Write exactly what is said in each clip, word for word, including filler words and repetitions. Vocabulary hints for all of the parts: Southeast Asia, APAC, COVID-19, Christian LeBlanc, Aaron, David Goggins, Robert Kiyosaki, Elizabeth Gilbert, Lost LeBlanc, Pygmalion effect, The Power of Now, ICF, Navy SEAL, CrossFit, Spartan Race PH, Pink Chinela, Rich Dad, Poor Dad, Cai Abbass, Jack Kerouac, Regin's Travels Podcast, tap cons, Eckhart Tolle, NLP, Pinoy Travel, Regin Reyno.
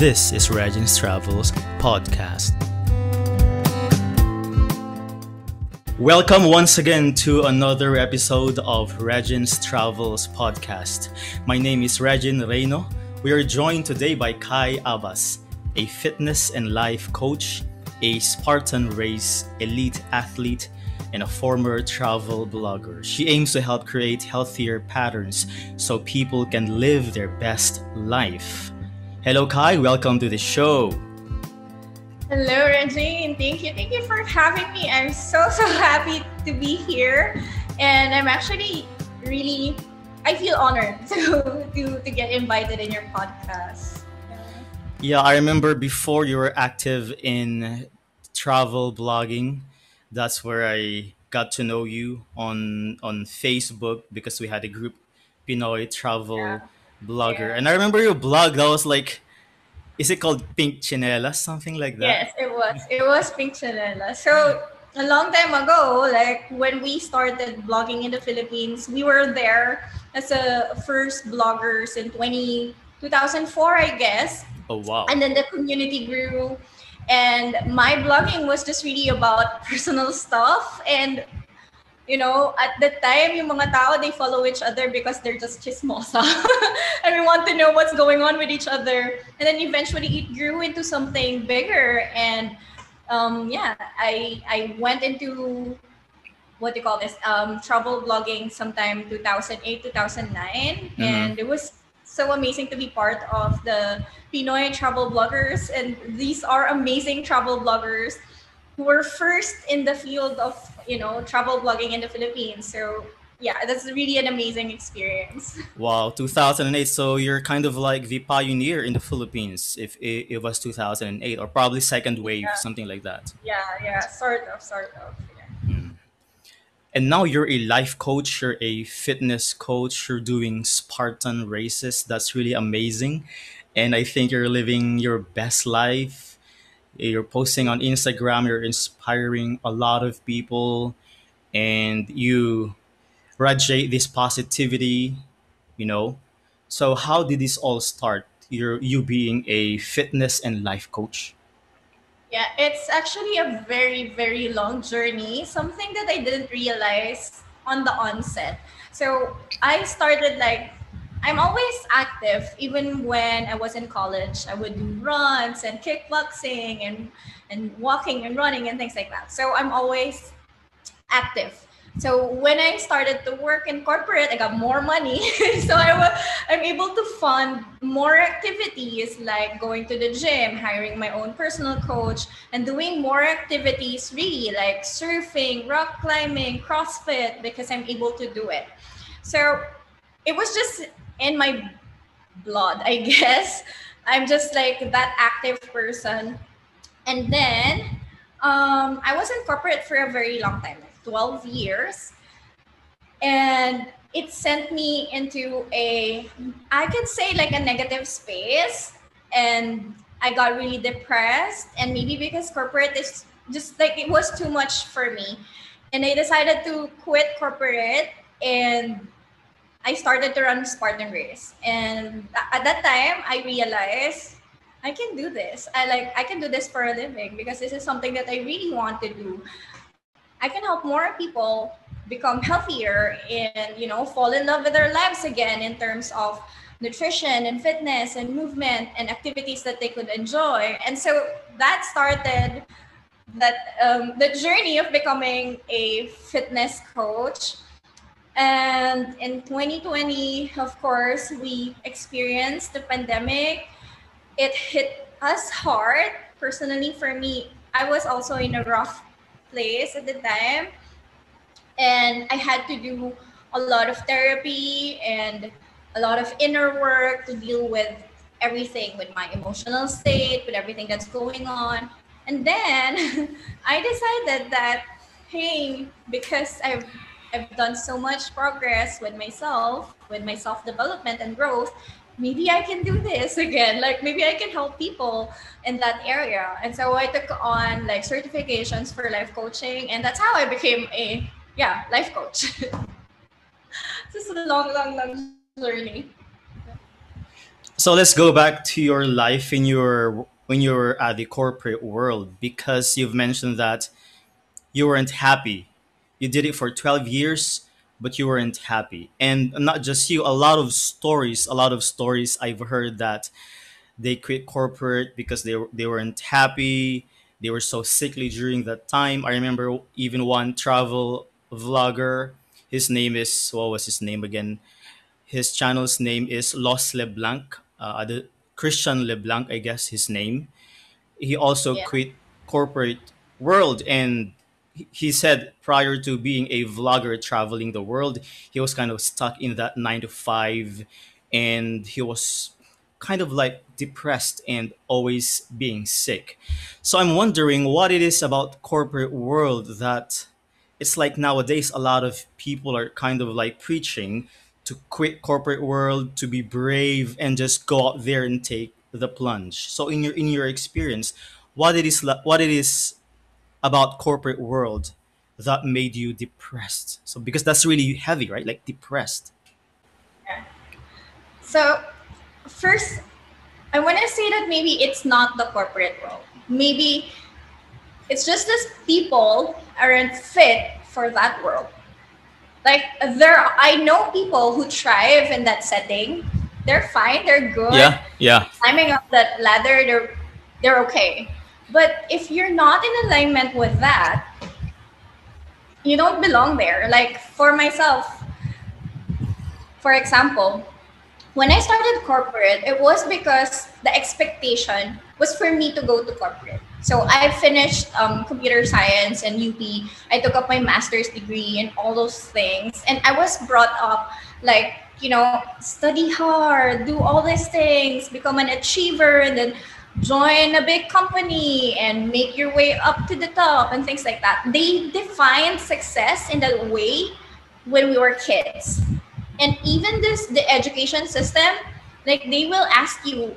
This is Regin's Travels Podcast. Welcome once again to another episode of Regin's Travels Podcast. My name is Regin Reyno. We are joined today by Cai Abbass, a fitness and life coach, a Spartan Race elite athlete, and a former travel blogger. She aims to help create healthier patterns so people can live their best life. Hello, Cai. Welcome to the show. Hello, Regin. Thank you. Thank you for having me. I'm so, so happy to be here. And I'm actually really, I feel honored to, to, to get invited in your podcast. Yeah, I remember before you were active in travel blogging. That's where I got to know you on on Facebook, because we had a group, Pinoy Travel yeah. Blogger. Yeah. And I remember your blog that was like, is it called Pink Chinela? Something like that. Yes, it was. It was Pink Chinela. So a long time ago, like when we started blogging in the Philippines, we were there as a first bloggers in twenty, two thousand four, I guess. Oh, wow. And then the community grew. And my blogging was just really about personal stuff. And, you know, at the time, yung mga tao, they follow each other because they're just chismosa. And we want to know what's going on with each other. And then eventually it grew into something bigger. And, um, yeah, I I went into, what do you call this, um, travel blogging sometime two thousand eight, two thousand nine. Mm-hmm. And it was so amazing to be part of the Pinoy travel bloggers, and these are amazing travel bloggers who were first in the field of, you know, travel blogging in the Philippines. So yeah, that's really an amazing experience. Wow, two thousand eight. So you're kind of like the pioneer in the Philippines, if it, it was two thousand eight, or probably second wave, yeah. something like that. Yeah, yeah, sort of, sort of. Yeah. Mm. And now you're a life coach, you're a fitness coach, you're doing Spartan races. That's really amazing. And I think you're living your best life. You're posting on Instagram, you're inspiring a lot of people, and you radiate this positivity, you know. So how did this all start? You're, you being a fitness and life coach? Yeah, it's actually a very, very long journey, something that I didn't realize on the onset. So I started like, I'm always active. Even when I was in college, I would do runs and kickboxing and, and walking and running and things like that. So I'm always active. So when I started to work in corporate, I got more money. So I w- I'm able to fund more activities like going to the gym, hiring my own personal coach, and doing more activities really like surfing, rock climbing, CrossFit, because I'm able to do it. So it was just in my blood, I guess. I'm just like that active person. And then um, I was in corporate for a very long time. twelve years, and it sent me into a, I could say like a negative space, and I got really depressed, and maybe because corporate is just like, it was too much for me, and I decided to quit corporate, and I started to run Spartan Race. And at that time I realized I can do this. I like, I can do this for a living, because this is something that I really want to do. I can help more people become healthier and, you know, fall in love with their lives again in terms of nutrition and fitness and movement and activities that they could enjoy. And so that started that um, the journey of becoming a fitness coach. And in twenty twenty, of course, we experienced the pandemic. It hit us hard. Personally, for me, I was also in a rough place at the time, and I had to do a lot of therapy and a lot of inner work to deal with everything, with my emotional state, with everything that's going on. And then I decided that, hey, because I've I've done so much progress with myself, with my self-development and growth, maybe I can do this again. Like maybe I can help people in that area. And so I took on like certifications for life coaching, and that's how I became a yeah life coach. This is a long, long, long journey. So let's go back to your life in your when you were at the corporate world, because you've mentioned that you weren't happy. You did it for twelve years, but you weren't happy. And not just you, a lot of stories, a lot of stories I've heard that they quit corporate because they, they weren't happy. They were so sickly during that time. I remember even one travel vlogger, his name is, what was his name again? His channel's name is Lost LeBlanc. Uh, the Christian LeBlanc, I guess his name. He also yeah. quit corporate world, and he said prior to being a vlogger traveling the world, he was kind of stuck in that nine to five, and he was kind of like depressed and always being sick. So I'm wondering what it is about corporate world that it's like nowadays a lot of people are kind of like preaching to quit corporate world, to be brave and just go out there and take the plunge. So in your in your experience, what it is what it is about corporate world that made you depressed? So because that's really heavy, right? Like depressed. Yeah. So first, I want to say that maybe it's not the corporate world. Maybe it's just that people aren't fit for that world. Like there, are, I know people who thrive in that setting. They're fine. They're good. Yeah, yeah. Climbing up that ladder, they're they're okay. But if you're not in alignment with that, you don't belong there. Like for myself, for example, when I started corporate, it was because the expectation was for me to go to corporate. So I finished um, computer science and U P. I took up my master's degree and all those things. And I was brought up like, you know, study hard, do all these things, become an achiever, and then join a big company and make your way up to the top and things like that. They defined success in that way when we were kids. And even this, the education system, like they will ask you,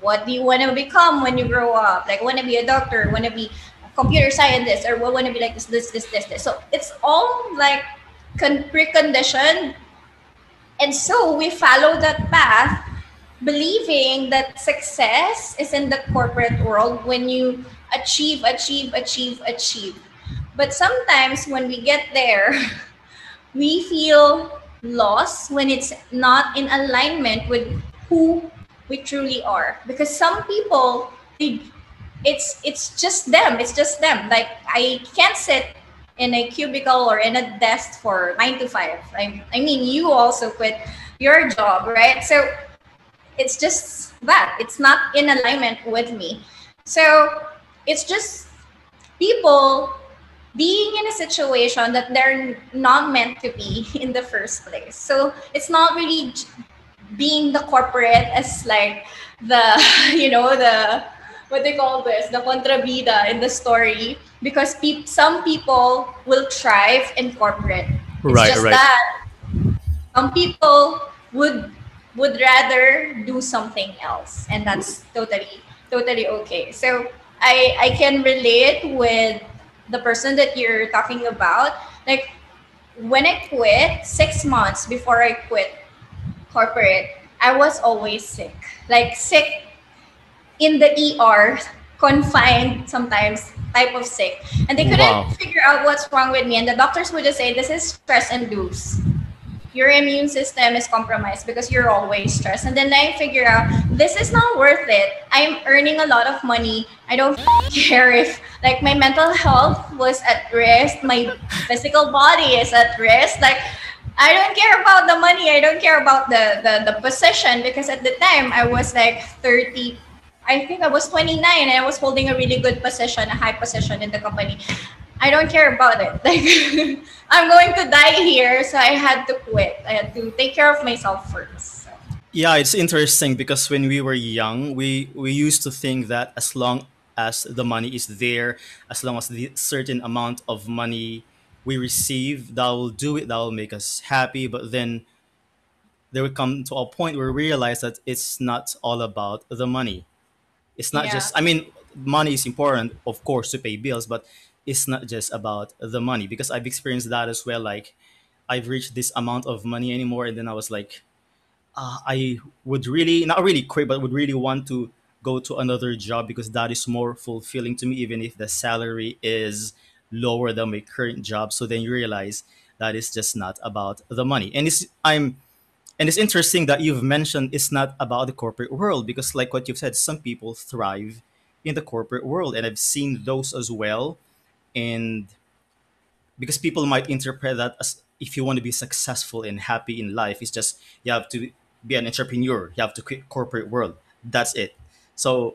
what do you want to become when you grow up? Like, want to be a doctor, want to be a computer scientist, or want to be like this, this, this, this, this. So it's all like preconditioned. And so we follow that path, believing that success is in the corporate world when you achieve, achieve, achieve, achieve. But sometimes when we get there, we feel lost when it's not in alignment with who we truly are. Because some people, they, it's it's just them. It's just them. Like I can't sit in a cubicle or in a desk for nine to five. I, I mean, you also quit your job, right? So it's just that it's not in alignment with me. So it's just people being in a situation that they're not meant to be in the first place. So it's not really being the corporate as like the, you know, the, what they call this, the contrabida in the story, because pe some people will thrive in corporate. It's right, just right. that some people would would rather do something else, and that's totally totally okay. So I I can relate with the person that you're talking about. Like when I quit, six months before I quit corporate, I was always sick. Like sick in the E R, confined sometimes type of sick. And they couldn't wow. figure out what's wrong with me. And the doctors would just say, this is stress induced. Your immune system is compromised because you're always stressed. And then I figure out, this is not worth it. I'm earning a lot of money. I don't care if like my mental health was at risk, my physical body is at risk. Like I don't care about the money. I don't care about the, the, the position, because at the time I was like thirty. I think I was twenty-nine and I was holding a really good position, a high position in the company. I don't care about it. Like I'm going to die here, so I had to quit. I had to take care of myself first. So. Yeah, it's interesting because when we were young, we we used to think that as long as the money is there, as long as the certain amount of money we receive, that will do it, that will make us happy. But then there would come to a point where we realize that it's not all about the money. It's not yeah. just, I mean, money is important, of course, to pay bills, but it's not just about the money, because I've experienced that as well. Like I've reached this amount of money anymore. And then I was like, uh, I would really, not really quit, but would really want to go to another job because that is more fulfilling to me, even if the salary is lower than my current job. So then you realize that it's just not about the money. And it's, I'm, and it's interesting that you've mentioned it's not about the corporate world, because like what you've said, some people thrive in the corporate world, and I've seen those as well. And because people might interpret that as, if you want to be successful and happy in life, it's just you have to be an entrepreneur, you have to quit corporate world, that's it. So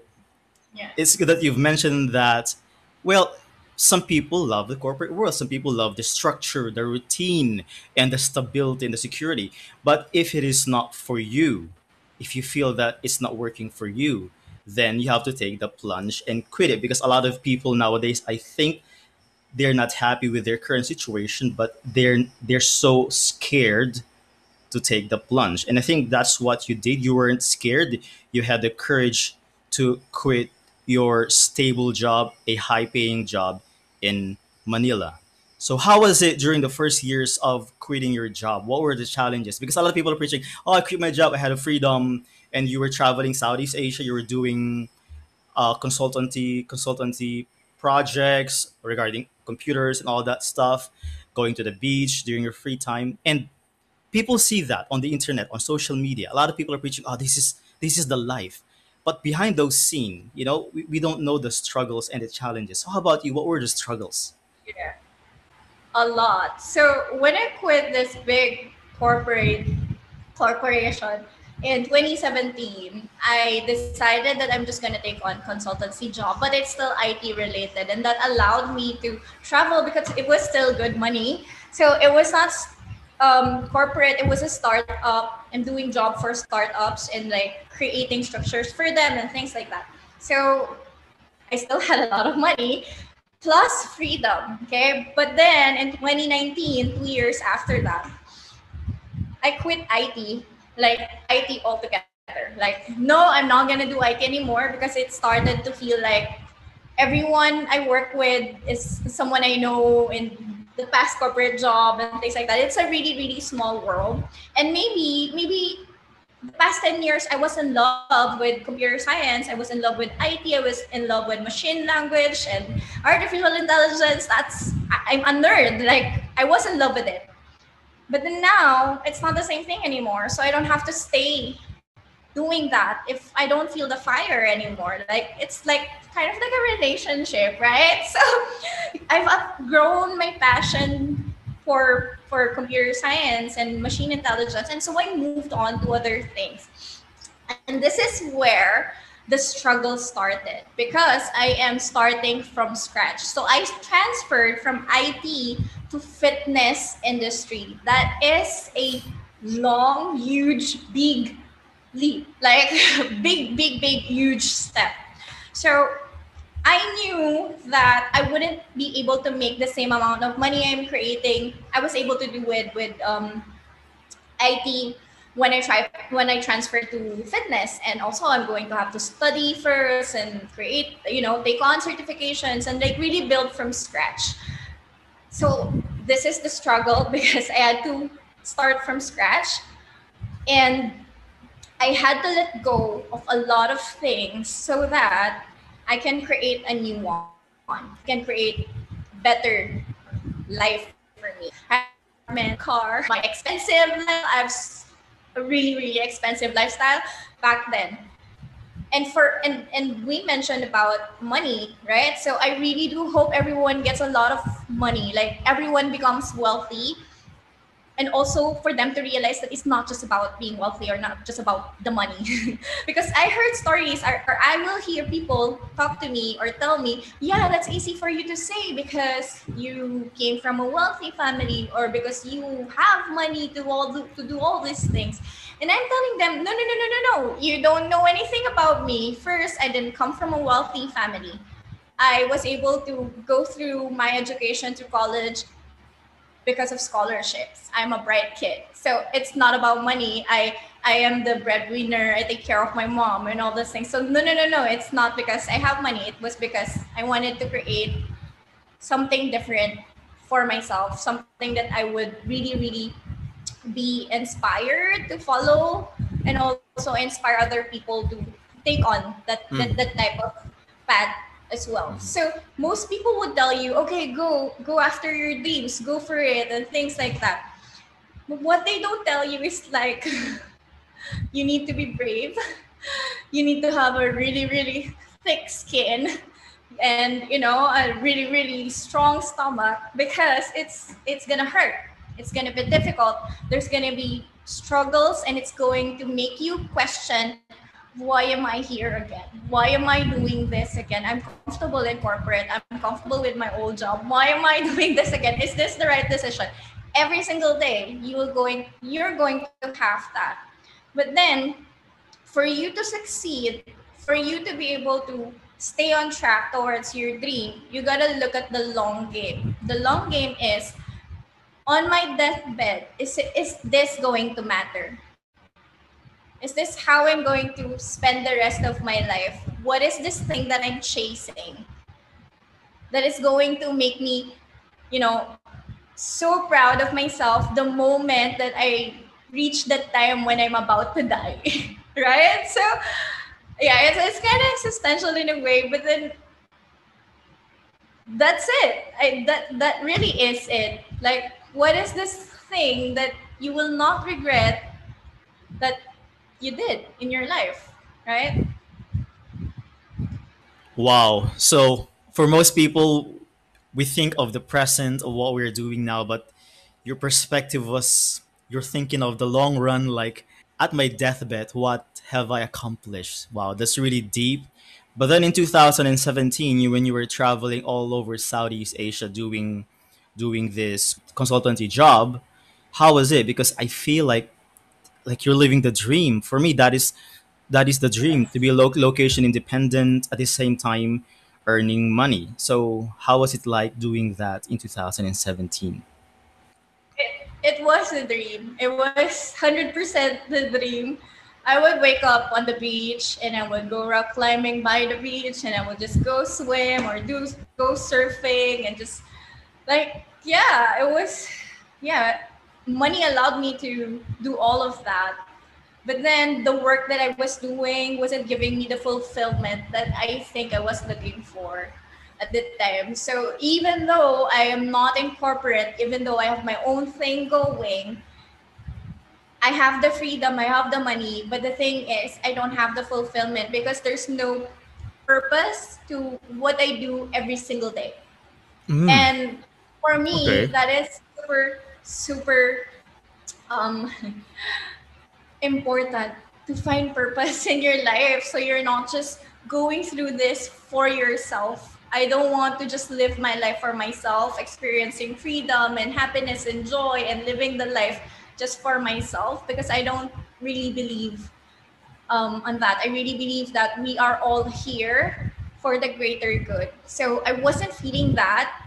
yeah, it's good that you've mentioned that. Well, some people love the corporate world, some people love the structure, the routine, and the stability and the security. But if it is not for you, if you feel that it's not working for you, then you have to take the plunge and quit it. Because a lot of people nowadays, I think they're not happy with their current situation, but they're they're so scared to take the plunge. And I think that's what you did. You weren't scared. You had the courage to quit your stable job, a high-paying job in Manila. So how was it during the first years of quitting your job? What were the challenges? Because a lot of people are preaching, oh, I quit my job, I had a freedom, and you were traveling Southeast Asia, you were doing uh, consultancy, consultancy projects regarding computers and all that stuff, going to the beach during your free time. And people see that on the internet, on social media. A lot of people are preaching, oh, this is this is the life. But behind those scenes, you know, we, we don't know the struggles and the challenges. So how about you? What were the struggles? Yeah. A lot. So when I quit this big corporate corporation in twenty seventeen, I decided that I'm just going to take on consultancy job, but it's still I T related. And that allowed me to travel because it was still good money. So it was not um, corporate. It was a startup and doing job for startups and like creating structures for them and things like that. So I still had a lot of money. Plus freedom, okay? But then in twenty nineteen, two years after that, I quit I T, like I T altogether. Like, no, I'm not gonna do I T anymore because it started to feel like everyone I work with is someone I know in the past corporate job and things like that. It's a really, really small world. And maybe, maybe the past ten years, I was in love with computer science. I was in love with I T. I was in love with machine language and artificial intelligence. That's, I'm a nerd. Like, I was in love with it. But then now, it's not the same thing anymore. So I don't have to stay doing that if I don't feel the fire anymore. Like, it's like kind of like a relationship, right? So I've outgrown my passion for for computer science and machine intelligence. And so I moved on to other things. And this is where the struggle started because I am starting from scratch. So I transferred from I T to fitness industry. That is a long, huge, big leap, like big, big, big, huge step. So I knew that I wouldn't be able to make the same amount of money I'm creating. I was able to do it with um, I T when I try when I transferred to fitness, and also I'm going to have to study first and create, you know, take on certifications and like really build from scratch. So this is the struggle because I had to start from scratch, and I had to let go of a lot of things so that I can create a new one. I can create better life for me. I have my car, my expensive life. I have a really, really expensive lifestyle back then. And for and, and we mentioned about money, right? So I really do hope everyone gets a lot of money. Like everyone becomes wealthy. And also for them to realize that it's not just about being wealthy or not just about the money. Because I heard stories, or, or I will hear people talk to me or tell me, yeah, that's easy for you to say because you came from a wealthy family or because you have money to, all do, to do all these things. And I'm telling them, no, no, no, no, no, no. You don't know anything about me. First, I didn't come from a wealthy family. I was able to go through my education through college because of scholarships. I'm a bright kid. So it's not about money. I, I am the breadwinner. I take care of my mom and all those things. So no, no, no, no. It's not because I have money. It was because I wanted to create something different for myself, something that I would really, really be inspired to follow and also inspire other people to take on that, mm. that, that type of path as well. Mm. So most people would tell you, okay, go, go after your dreams, go for it, and things like that. But what they don't tell you is like, you need to be brave. You need to have a really, really thick skin and, you know, a really, really strong stomach, because it's it's going to hurt. It's going to be difficult. There's going to be struggles, and it's going to make you question, why am I here again? Why am I doing this again? I'm comfortable in corporate. I'm comfortable with my old job. Why am I doing this again? Is this the right decision? Every single day, you will going, you're going to have that. But then for you to succeed, for you to be able to stay on track towards your dream, you gotta look at the long game. The long game is, on my deathbed, is, is this going to matter? Is this how I'm going to spend the rest of my life? What is this thing that I'm chasing that is going to make me, you know, so proud of myself the moment that I reach that time when I'm about to die, right? So yeah, it's, it's kind of existential in a way, but then that's it. I, that, that really is it. Like, what is this thing that you will not regret that you did in your life, right? Wow. So for most people, we think of the present, of what we're doing now, but your perspective was, you're thinking of the long run, like, at my deathbed, what have I accomplished? Wow, that's really deep. But then in two thousand seventeen, you, when you were traveling all over Southeast Asia doing doing this consultancy job, how was it? Because I feel like like you're living the dream. For me, that is that is the dream, to be lo- location independent, at the same time earning money. So how was it like doing that in two thousand seventeen? It was a dream. It was one hundred percent the dream. I would wake up on the beach and I would go rock climbing by the beach, and I would just go swim or do go surfing, and just like, yeah, it was, yeah, money allowed me to do all of that. But then the work that I was doing wasn't giving me the fulfillment that I think I was looking for at the time. So even though I am not in corporate, even though I have my own thing going, I have the freedom, I have the money, but the thing is, I don't have the fulfillment because there's no purpose to what I do every single day. Mm. And for me, okay. that is super, super um, important to find purpose in your life. So you're not just going through this for yourself. I don't want to just live my life for myself, experiencing freedom and happiness and joy and living the life just for myself, because I don't really believe um, on that. I really believe that we are all here for the greater good. So I wasn't feeling that,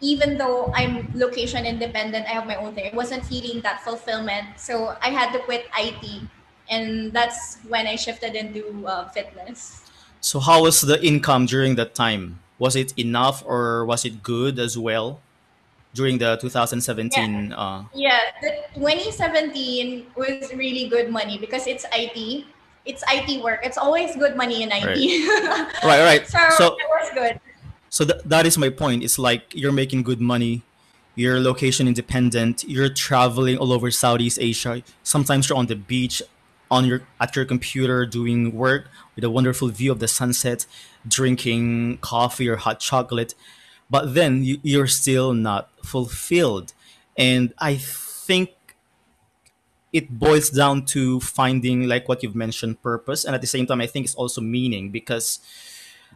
even though I'm location independent, I have my own thing. I wasn't feeling that fulfillment. So I had to quit I T, and that's when I shifted into uh, fitness. So how was the income during that time? Was it enough, or was it good as well during the two thousand seventeen? Yeah, uh... yeah. The twenty seventeen was really good money because it's I T. It's I T work. It's always good money in I T. Right, right. right. So, so it was good. So th- that is my point. It's like you're making good money. You're location independent. You're traveling all over Southeast Asia. Sometimes you're on the beach, on your at your computer doing work with a wonderful view of the sunset, drinking coffee or hot chocolate, but then you, you're still not fulfilled. And I think it boils down to finding, like what you've mentioned, purpose. And at the same time, I think it's also meaning, because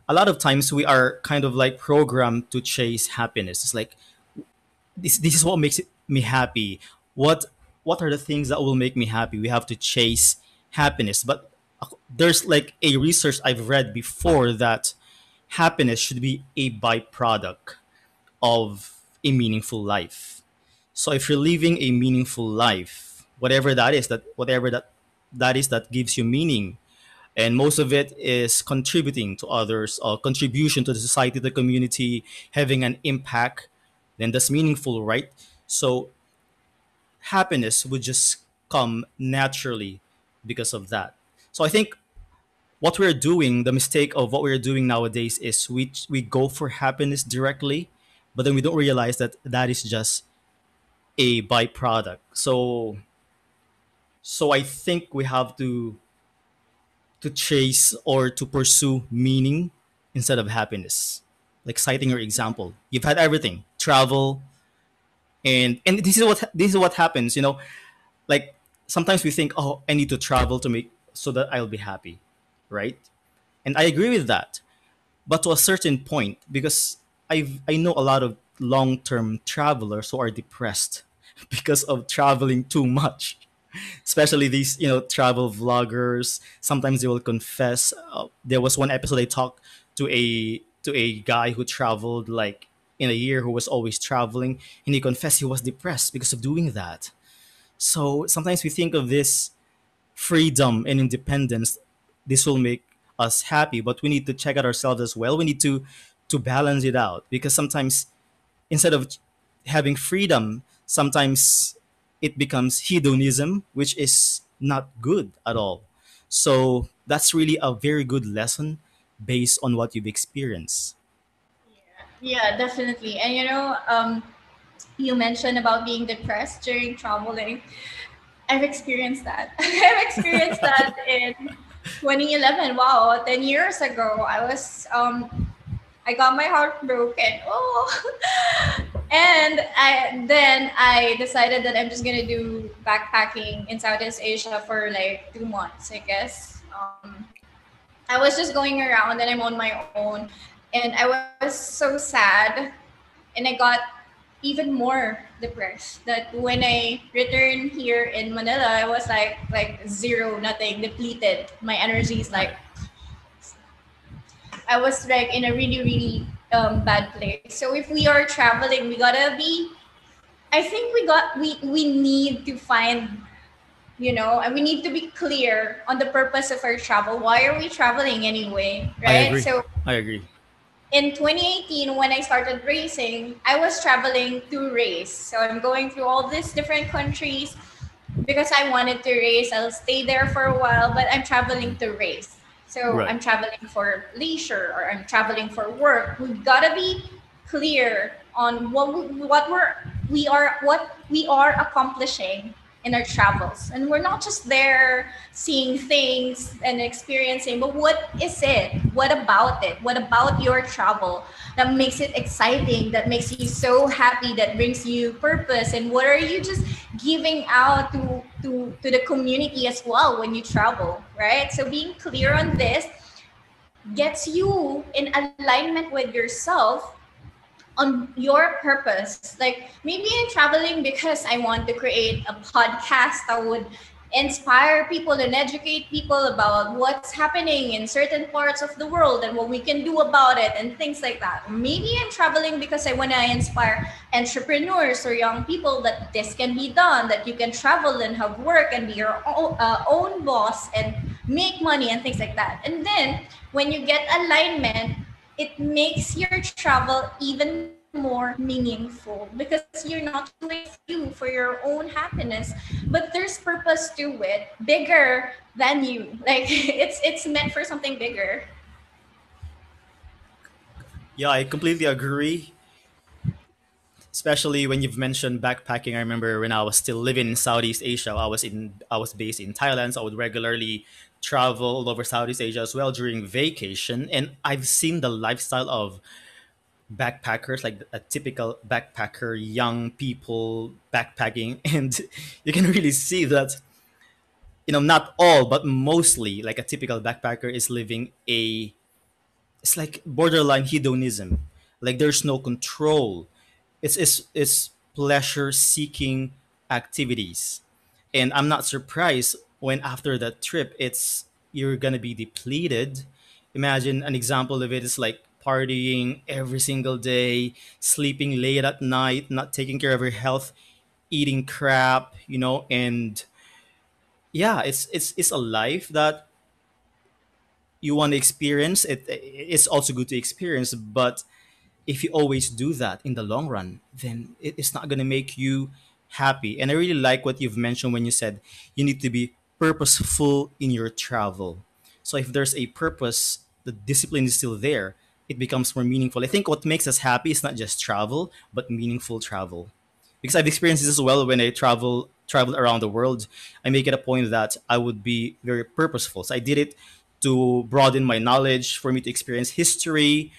a lot of times we are kind of like programmed to chase happiness. It's like, this this is what makes me happy. What what are the things that will make me happy? We have to chase happiness. But there's like a research I've read before that happiness should be a byproduct of a meaningful life. So if you're living a meaningful life, whatever that is, that whatever that that is that gives you meaning, and most of it is contributing to others, or contribution to the society, the community, having an impact, then that's meaningful, right? So happiness would just come naturally because of that. So I think what we're doing, the mistake of what we're doing nowadays is we, we go for happiness directly, but then we don't realize that that is just a byproduct. So, so I think we have to, to chase or to pursue meaning instead of happiness. Like citing your example, you've had everything, travel, and and this is what this is what happens, you know. Like sometimes we think, oh, I need to travel to make so that I'll be happy, right? And I agree with that, but to a certain point, because I've I know a lot of long-term travelers who are depressed because of traveling too much. Especially these, you know, travel vloggers. Sometimes they will confess. Uh, there was one episode I talked to a to a guy who traveled like in a year, who was always traveling, and he confessed he was depressed because of doing that. So sometimes we think of this freedom and independence, this will make us happy, but we need to check out ourselves as well. We need to to balance it out, because sometimes instead of having freedom, sometimes it becomes hedonism, which is not good at all. So that's really a very good lesson based on what you've experienced. Yeah, yeah, definitely. And you know, um, you mentioned about being depressed during traveling. I've experienced that. I've experienced that in twenty eleven. Wow, ten years ago, I was, um, I got my heart broken. Oh, and I then I decided that I'm just gonna do backpacking in Southeast Asia for like two months, I guess. Um, I was just going around and I'm on my own, and I was so sad, and I got even more depressed that when I returned here in Manila, I was like, like zero, nothing, depleted. My energy is like, I was like in a really, really um, bad place. So if we are traveling, we gotta be, I think we got, we, we need to find, you know, and we need to be clear on the purpose of our travel. Why are we traveling anyway, right? I agree. So I agree. In twenty eighteen, when I started racing, I was traveling to race. So I'm going through all these different countries because I wanted to race. I'll stay there for a while, but I'm traveling to race. So right. I'm traveling for leisure, or I'm traveling for work. We've got to be clear on what we, what we're we are what we are accomplishing in our travels. And we're not just there seeing things and experiencing, but what is it? What about it? What about your travel that makes it exciting, that makes you so happy, that brings you purpose? And what are you just giving out to, to, to the community as well when you travel, right? So being clear on this gets you in alignment with yourself on your purpose. Like maybe I'm traveling because I want to create a podcast that would inspire people and educate people about what's happening in certain parts of the world and what we can do about it and things like that. Maybe I'm traveling because I want to inspire entrepreneurs or young people that this can be done, that you can travel and have work and be your own, uh, own boss and make money and things like that. And then when you get alignment, it makes your travel even more meaningful because you're not doing you for your own happiness, but there's purpose to it, bigger than you. Like it's it's meant for something bigger. Yeah, I completely agree. Especially when you've mentioned backpacking. I remember when I was still living in Southeast Asia, I was in I was based in Thailand, so I would regularly travel all over Southeast Asia as well during vacation. And I've seen the lifestyle of backpackers, like a typical backpacker, young people backpacking. And you can really see that, you know, not all, but mostly like a typical backpacker is living a, it's like borderline hedonism. Like there's no control. It's, it's, it's pleasure seeking activities. And I'm not surprised when after that trip, it's you're gonna be depleted. Imagine an example of it is like partying every single day, sleeping late at night, not taking care of your health, eating crap, you know, and yeah, it's it's it's a life that you want to experience. It it's also good to experience, but if you always do that in the long run, then it's not gonna make you happy. And I really like what you've mentioned when you said you need to be purposeful in your travel. So if there's a purpose, the discipline is still there. It becomes more meaningful. I think what makes us happy is not just travel, but meaningful travel. Because I've experienced this as well when I travel travel around the world. I make it a point that I would be very purposeful. So I did it to broaden my knowledge, for me to experience history.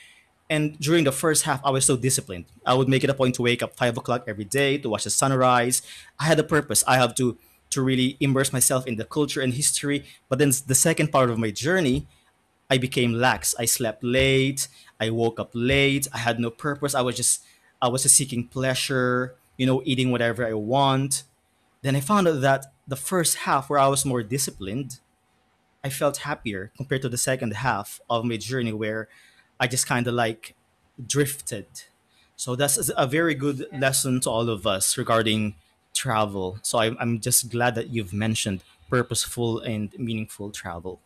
And during the first half, I was so disciplined. I would make it a point to wake up five o'clock every day, to watch the sunrise. I had a purpose. I have to, to really immerse myself in the culture and history. But then the second part of my journey, I became lax. I slept late. I woke up late. I had no purpose. I was just, I was just seeking pleasure, you know, eating whatever I want. Then I found out that the first half, where I was more disciplined, I felt happier compared to the second half of my journey, where I just kind of like drifted. So that's a very good lesson to all of us regarding travel. So I, I'm just glad that you've mentioned purposeful and meaningful travel.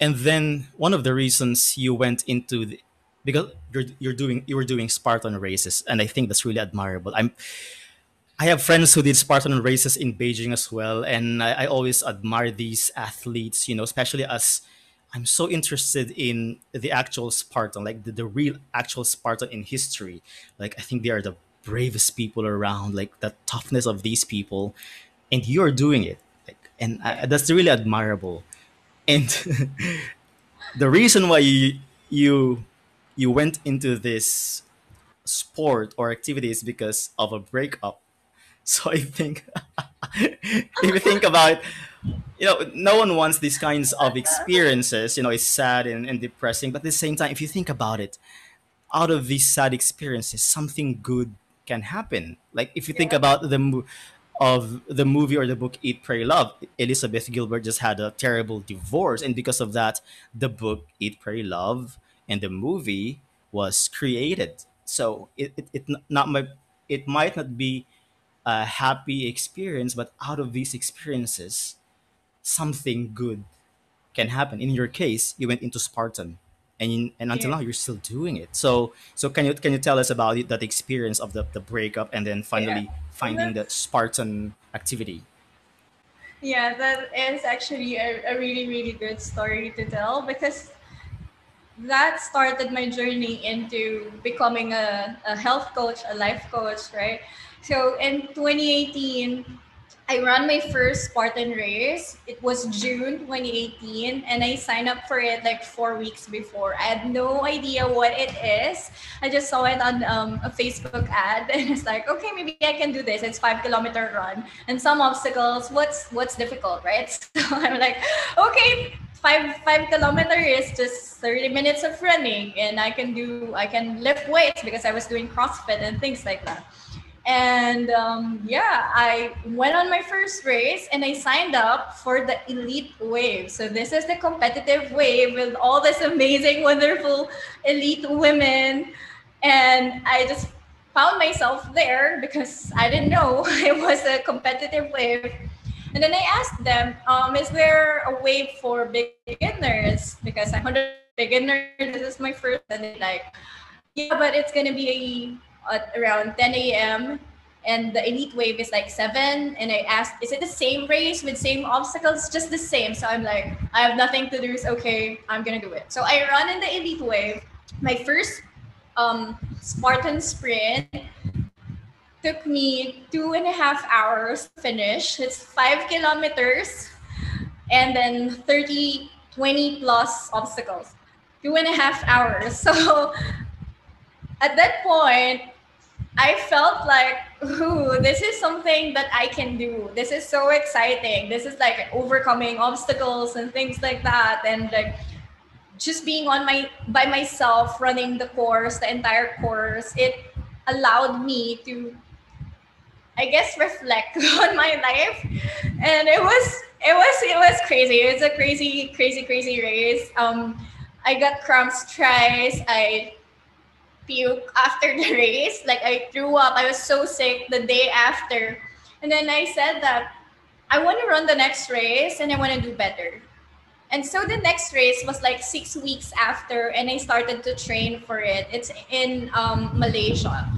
And then one of the reasons you went into the, because you're you're doing you were doing Spartan races, and I think that's really admirable. I'm I have friends who did Spartan races in Beijing as well, and I, I always admire these athletes, you know, especially as I'm so interested in the actual Spartan, like the, the real actual Spartan in history. Like I think they are the bravest people around, like the toughness of these people, and you're doing it, like, and I, that's really admirable. And the reason why you you you went into this sport or activity is because of a breakup. So I think if you think about it, you know, no one wants these kinds of experiences, you know, it's sad and, and depressing. But at the same time, if you think about it, out of these sad experiences, something good can happen. Like if you think yeah. about the mo- of the movie or the book Eat, Pray, Love, Elizabeth Gilbert just had a terrible divorce. And because of that, the book Eat, Pray, Love and the movie was created. So it, it, it, not my, it might not be a happy experience, but out of these experiences, something good can happen. In your case, you went into Spartan, and and until yeah. now you're still doing it. So so can you can you tell us about it, that experience of the, the breakup and then finally yeah. finding the Spartan activity? Yeah, that is actually a, a really, really good story to tell, because that started my journey into becoming a, a health coach, a life coach, right? So in twenty eighteen, I ran my first Spartan race. It was June twenty eighteen, and I signed up for it like four weeks before. I had no idea what it is. I just saw it on um, a Facebook ad, and it's like, okay, maybe I can do this. It's five kilometer run and some obstacles. What's what's difficult, right? So I'm like, okay, five five kilometer is just thirty minutes of running, and I can do I can lift weights because I was doing CrossFit and things like that. And um, yeah, I went on my first race, and I signed up for the elite wave. So this is the competitive wave with all this amazing, wonderful elite women. And I just found myself there because I didn't know it was a competitive wave. And then I asked them, um, is there a wave for beginners? Because I'm a beginner, this is my first. And they're like, yeah, but it's going to be a at around ten a.m. and the elite wave is like seven, and I asked, is it the same race with same obstacles? Just the same. So I'm like, I have nothing to lose. Okay, I'm gonna do it. So I run in the elite wave. My first um Spartan sprint took me two and a half hours to finish. It's five kilometers, and then thirty, twenty plus obstacles, two and a half hours. So at that point, I felt like, ooh, this is something that I can do. This is so exciting. This is like overcoming obstacles and things like that. And like just being on my by myself, running the course, the entire course, it allowed me to, I guess, reflect on my life. And it was, it was, it was crazy. It's a crazy, crazy, crazy race. Um, I got cramps twice. I puke after the race, like I threw up. I was so sick the day after. And then I said that I want to run the next race and I want to do better. And so the next race was like six weeks after, and I started to train for it. It's in um, Malaysia.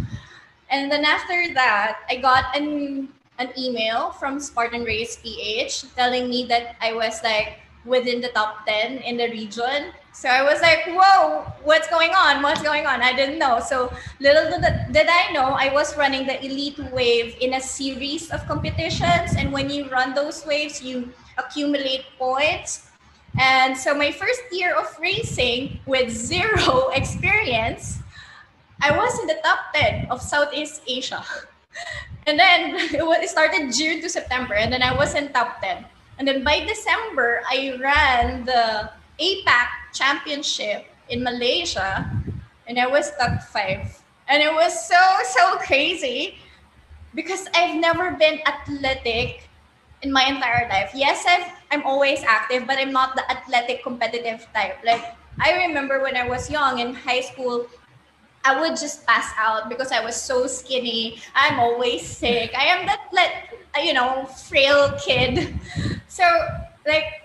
And then after that, I got an an email from Spartan Race P H telling me that I was like within the top ten in the region. So I was like, whoa, what's going on? What's going on? I didn't know. So little did, did I know, I was running the elite wave in a series of competitions. And when you run those waves, you accumulate points. And so my first year of racing with zero experience, I was in the top ten of Southeast Asia. And then it started June to September, and then I was in top ten. And then by December, I ran the APAC championship in Malaysia, and I was top five. And it was so, so crazy because I've never been athletic in my entire life. Yes, I've, I'm always active, but I'm not the athletic competitive type. Like, I remember when I was young in high school, I would just pass out because I was so skinny. I'm always sick. I am that, like, you know, frail kid. So, like,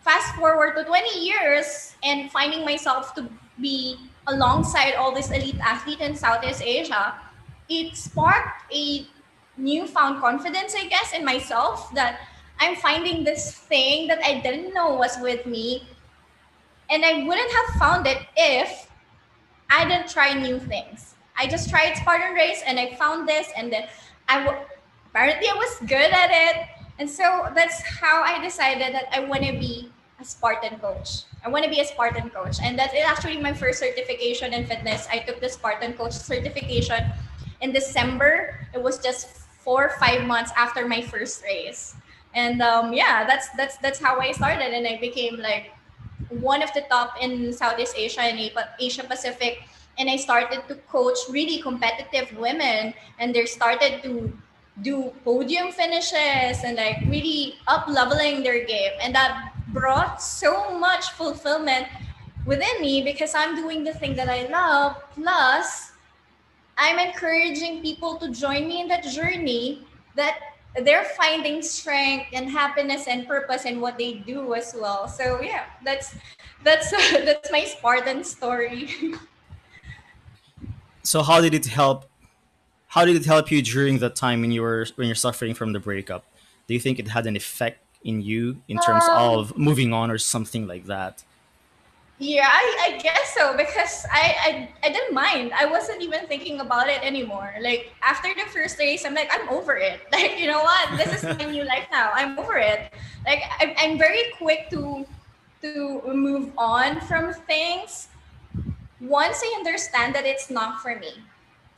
fast forward to twenty years and finding myself to be alongside all this elite athlete in Southeast Asia, it sparked a newfound confidence, I guess, in myself that I'm finding this thing that I didn't know was with me. And I wouldn't have found it if I didn't try new things. I just tried Spartan Race and I found this, and then I w- apparently I was good at it. And so that's how I decided that I want to be a Spartan coach. I want to be a Spartan coach. And that is actually my first certification in fitness. I took the Spartan coach certification in December. It was just four or five months after my first race. And um, yeah, that's, that's, that's how I started. And I became like one of the top in Southeast Asia and Asia Pacific. And I started to coach really competitive women, and they started to do podium finishes and like really up leveling their game. And that brought so much fulfillment within me because I'm doing the thing that I love. Plus, I'm encouraging people to join me in that journey that they're finding strength and happiness and purpose in what they do as well. So yeah, that's that's uh, that's my Spartan story. So how did it help? How did it help you during the time when you were when you're suffering from the breakup? Do you think it had an effect in you in terms um, of moving on or something like that? Yeah, I, I guess so, because I, I I didn't mind. I wasn't even thinking about it anymore. Like, after the first race, I'm like, I'm over it. Like, you know what? This is my new life now. I'm over it. Like, I'm, I'm very quick to to move on from things once I understand that it's not for me,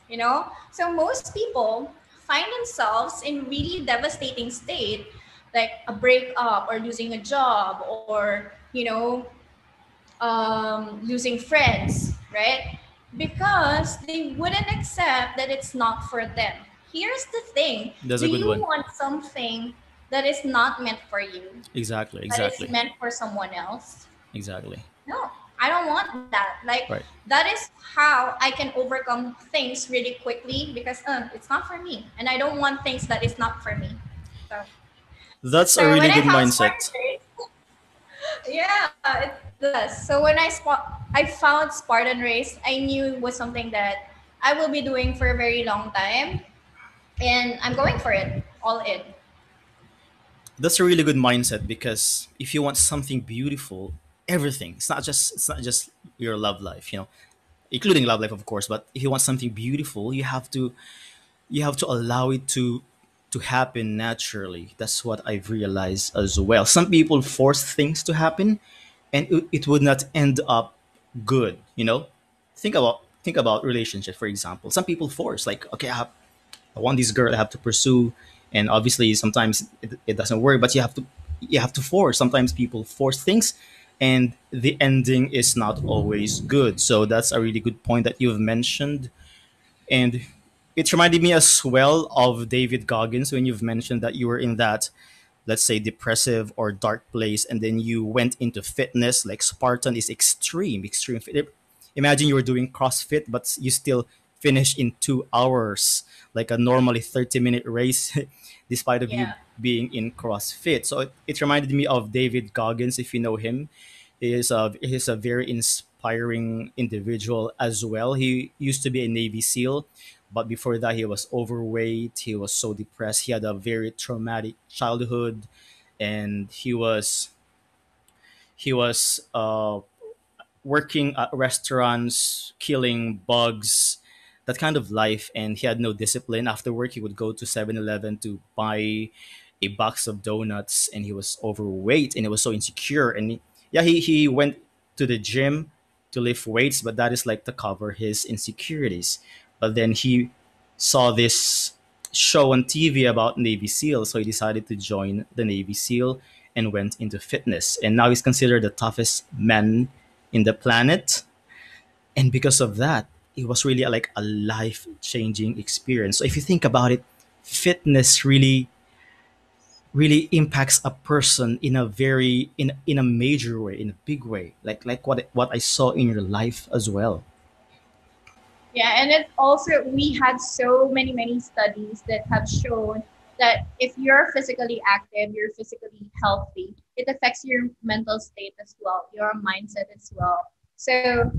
you know? So most people find themselves in really devastating state, like a breakup or losing a job or, you know, Um, losing friends, right? Because they wouldn't accept that it's not for them. Here's the thing. That's a good one. Do you want something that is not meant for you? Exactly, exactly. That is meant for someone else? Exactly. No, I don't want that. Like, right. That is how I can overcome things really quickly because uh, it's not for me. And I don't want things that is not for me. So, That's so a really good mindset. Yeah, it does. So when I spot, I found Spartan Race, I knew it was something that I will be doing for a very long time, and I'm going for it, all in. That's a really good mindset, because if you want something beautiful, everything. It's not just it's not just your love life, you know, including love life, of course. But if you want something beautiful, you have to you have to allow it to. to happen naturally. That's what I've realized as well. Some people force things to happen and it, it would not end up good, you know? Think about think about relationships, for example. Some people force, like, okay, I, have, I want this girl I have to pursue, and obviously sometimes it, it doesn't work, but you have to you have to force. Sometimes people force things and the ending is not always good. So that's a really good point that you've mentioned. And it reminded me as well of David Goggins when you've mentioned that you were in that, let's say, depressive or dark place, and then you went into fitness. Like, Spartan is extreme, extreme. Imagine you were doing CrossFit, but you still finish in two hours, like a normally thirty-minute race, despite of yeah. you being in CrossFit. So it, it reminded me of David Goggins, if you know him. He is a, he is a very inspiring individual as well. He used to be a Navy SEAL. But before that, he was overweight. He was so depressed. He had a very traumatic childhood, and he was he was uh, working at restaurants, killing bugs, that kind of life. And he had no discipline. After work, he would go to seven eleven to buy a box of donuts, and he was overweight, and he was so insecure. And he, yeah, he, he went to the gym to lift weights, but that is like to cover his insecurities. But then he saw this show on T V about Navy SEAL, so he decided to join the Navy SEAL and went into fitness. And now he's considered the toughest man in the planet. And because of that, it was really like a life-changing experience. So if you think about it, fitness really, really impacts a person in a very, in, in a major way, in a big way, like, like what, what I saw in your life as well. Yeah, and it also, we had so many, many studies that have shown that if you're physically active, you're physically healthy, it affects your mental state as well, your mindset as well. So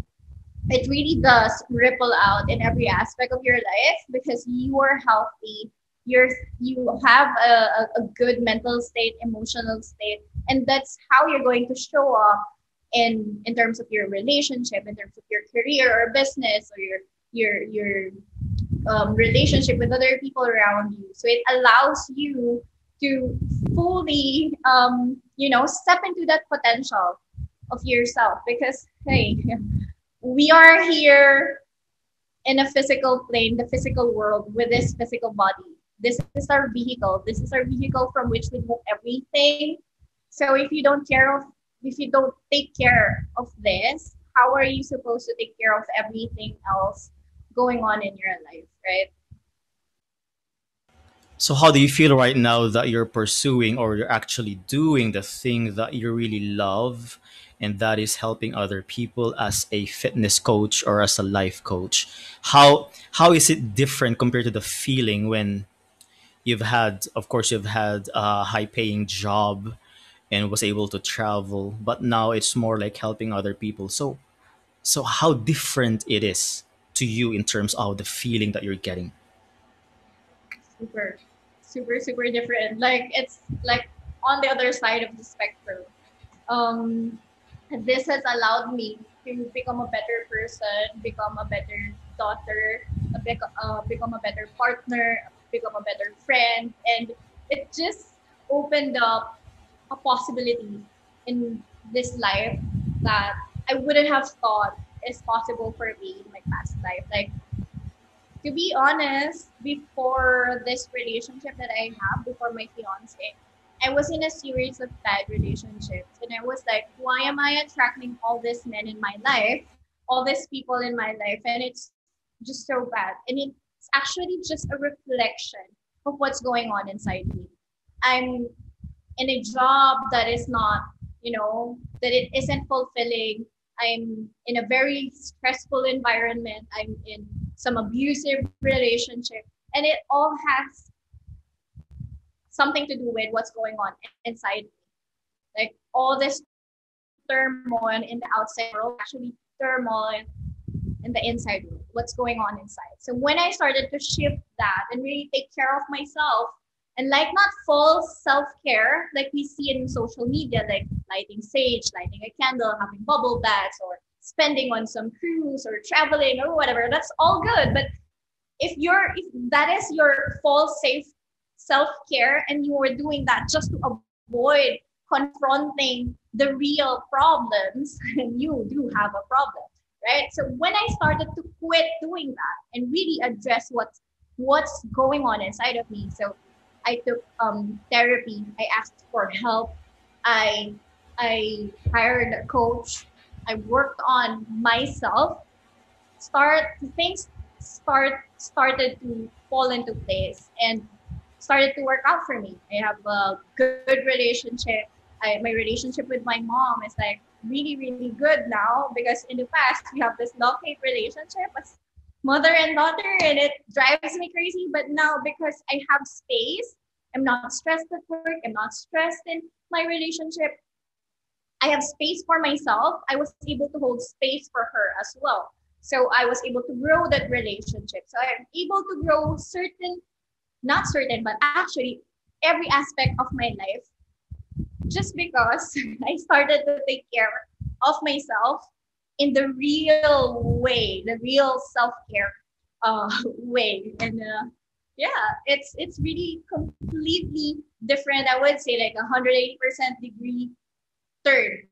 it really does ripple out in every aspect of your life, because you are healthy, you're, you have a, a good mental state, emotional state, and that's how you're going to show up in, in terms of your relationship, in terms of your career or business, or your your your um, relationship with other people around you. So it allows you to fully, um, you know, step into that potential of yourself, because, hey, we are here in a physical plane, the physical world, with this physical body. This is our vehicle. This is our vehicle from which we move everything. So if you don't care of, if you don't take care of this, how are you supposed to take care of everything else going on in your life, right? So how do you feel right now that you're pursuing, or you're actually doing, the thing that you really love, and that is helping other people as a fitness coach or as a life coach? How how is it different compared to the feeling when you've had, of course, you've had a high-paying job and was able to travel, but now it's more like helping other people? So, so how different it is to you in terms of the feeling that you're getting? Super, super, super different. Like, it's like on the other side of the spectrum. Um, this has allowed me to become a better person, become a better daughter, uh, become a better partner, become a better friend. And it just opened up a possibility in this life that I wouldn't have thought is possible for me in my past life. Like, to be honest, before this relationship that I have, before my fiancé, I was in a series of bad relationships. And I was like, why am I attracting all these men in my life, all these people in my life? And it's just so bad. And it's actually just a reflection of what's going on inside me. I'm in a job that is not, you know, that it isn't fulfilling. I'm in a very stressful environment. I'm in some abusive relationship, and it all has something to do with what's going on inside me. Like, all this turmoil in the outside world, actually turmoil in the inside world, what's going on inside. So when I started to shift that and really take care of myself, and like, not false self-care like we see in social media, like lighting sage, lighting a candle, having bubble baths, or spending on some cruise, or traveling, or whatever. That's all good. But if you're, if that is your false safe self-care, and you are doing that just to avoid confronting the real problems, and you do have a problem, right? So when I started to quit doing that and really address what's, what's going on inside of me, so I took um, therapy. I asked for help. I I hired a coach. I worked on myself. Start things start started to fall into place and started to work out for me. I have a good relationship. I, my relationship with my mom is like really, really good now, because in the past we have this love-hate relationship, but mother and daughter, and it drives me crazy. But now, because I have space, I'm not stressed at work, I'm not stressed in my relationship, I have space for myself. I was able to hold space for her as well. So I was able to grow that relationship. So I'm able to grow certain, not certain, but actually every aspect of my life just because I started to take care of myself in the real way, the real self-care uh, way. And uh, yeah, it's it's really completely different. I would say like one hundred eighty percent degree turn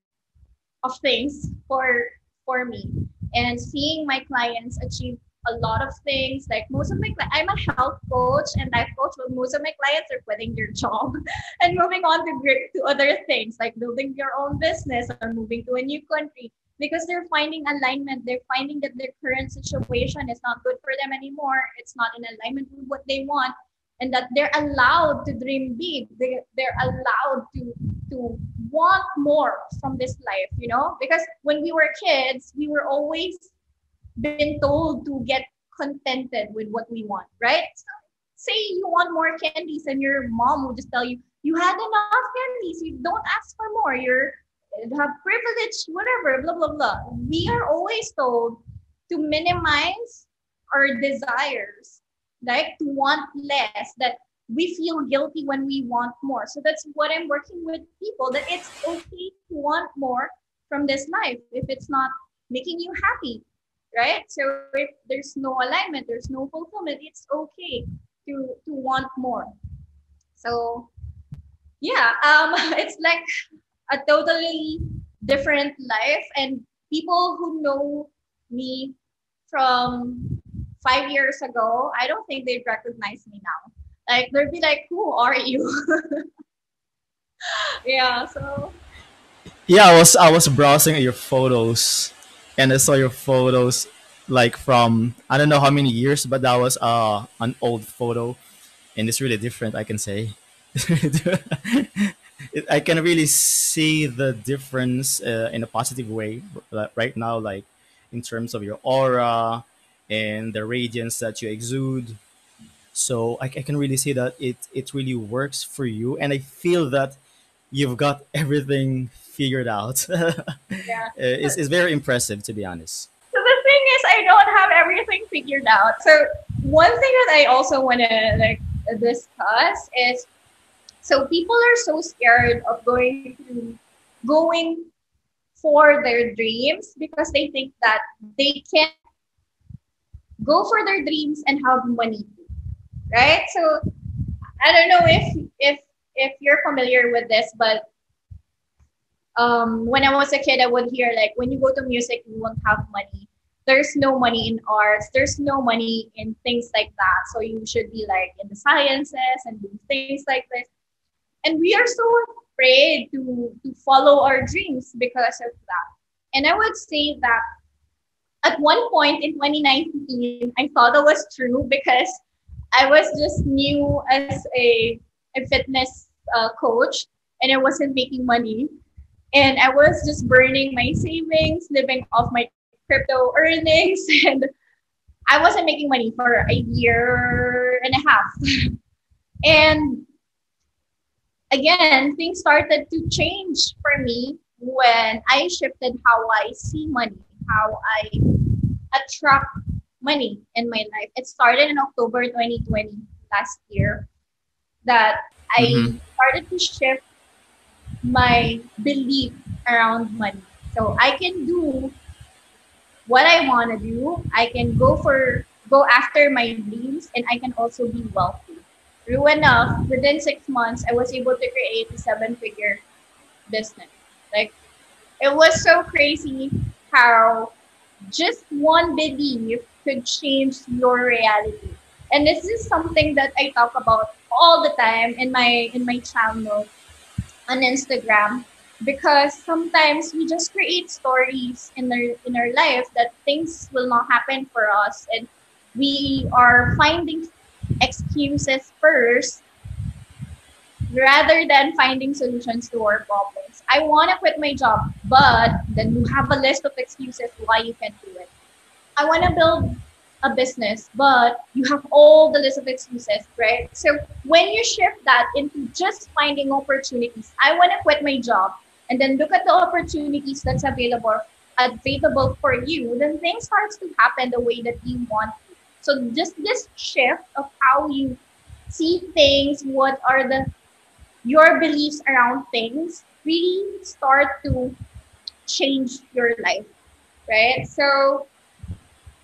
of things for for me. And seeing my clients achieve a lot of things, like most of my clients, I'm a health coach and life coach, but most of my clients are quitting their job and moving on to, to other things, like building their own business or moving to a new country because they're finding alignment. They're finding that their current situation is not good for them anymore. It's not in alignment with what they want, and that they're allowed to dream big. They, they're allowed to, to want more from this life, you know, because when we were kids, we were always been told to get contented with what we want, right? So say you want more candies and your mom will just tell you, you had enough candies, you don't ask for more, you're have privilege, whatever, blah, blah, blah. We are always told to minimize our desires, like to want less, that we feel guilty when we want more. So that's what I'm working with people, that it's okay to want more from this life if it's not making you happy, right? So if there's no alignment, there's no fulfillment, it's okay to, to want more. So yeah, um, it's like a totally different life. And people who know me from five years ago, I don't think they'd recognize me now. Like, they'd be like, who are you? Yeah, so. Yeah, I was, I was browsing at your photos and I saw your photos like from, I don't know how many years, but that was uh, an old photo and it's really different, I can say. I can really see the difference uh, in a positive way right now, like in terms of your aura and the radiance that you exude. So I, I can really see that it, it really works for you. And I feel that you've got everything figured out. Yeah. It's, it's very impressive, to be honest. So the thing is, I don't have everything figured out. So one thing that I also want to like discuss is, so people are so scared of going through, going for their dreams because they think that they can't go for their dreams and have money, right? So I don't know if if if you're familiar with this, but um, when I was a kid, I would hear like, when you go to music, you won't have money. There's no money in arts. There's no money in things like that. So you should be like in the sciences and do things like this. And we are so afraid to, to follow our dreams because of that. And I would say that at one point in twenty nineteen, I thought that was true because I was just new as a, a fitness uh, coach and I wasn't making money. And I was just burning my savings, living off my crypto earnings. And I wasn't making money for a year and a half. And again, things started to change for me when I shifted how I see money, how I attract money in my life. It started in October twenty twenty, last year, that I mm-hmm. started to shift my belief around money. So I can do what I want to do. I can go for go after my dreams, and I can also be wealthy. True enough, within six months, I was able to create a seven-figure business. Like, it was so crazy how just one belief could change your reality. And this is something that I talk about all the time in my in my channel on Instagram, because sometimes we just create stories in our in our life that things will not happen for us, and we are finding excuses first rather than finding solutions to our problems. I want to quit my job, but then you have a list of excuses why you can't do it. I want to build a business, but you have all the list of excuses, right? So when you shift that into just finding opportunities, I want to quit my job, and then look at the opportunities that's available achievable for you, then things starts to happen the way that you want to. So just this shift of how you see things, what are the your beliefs around things, really start to change your life, right? So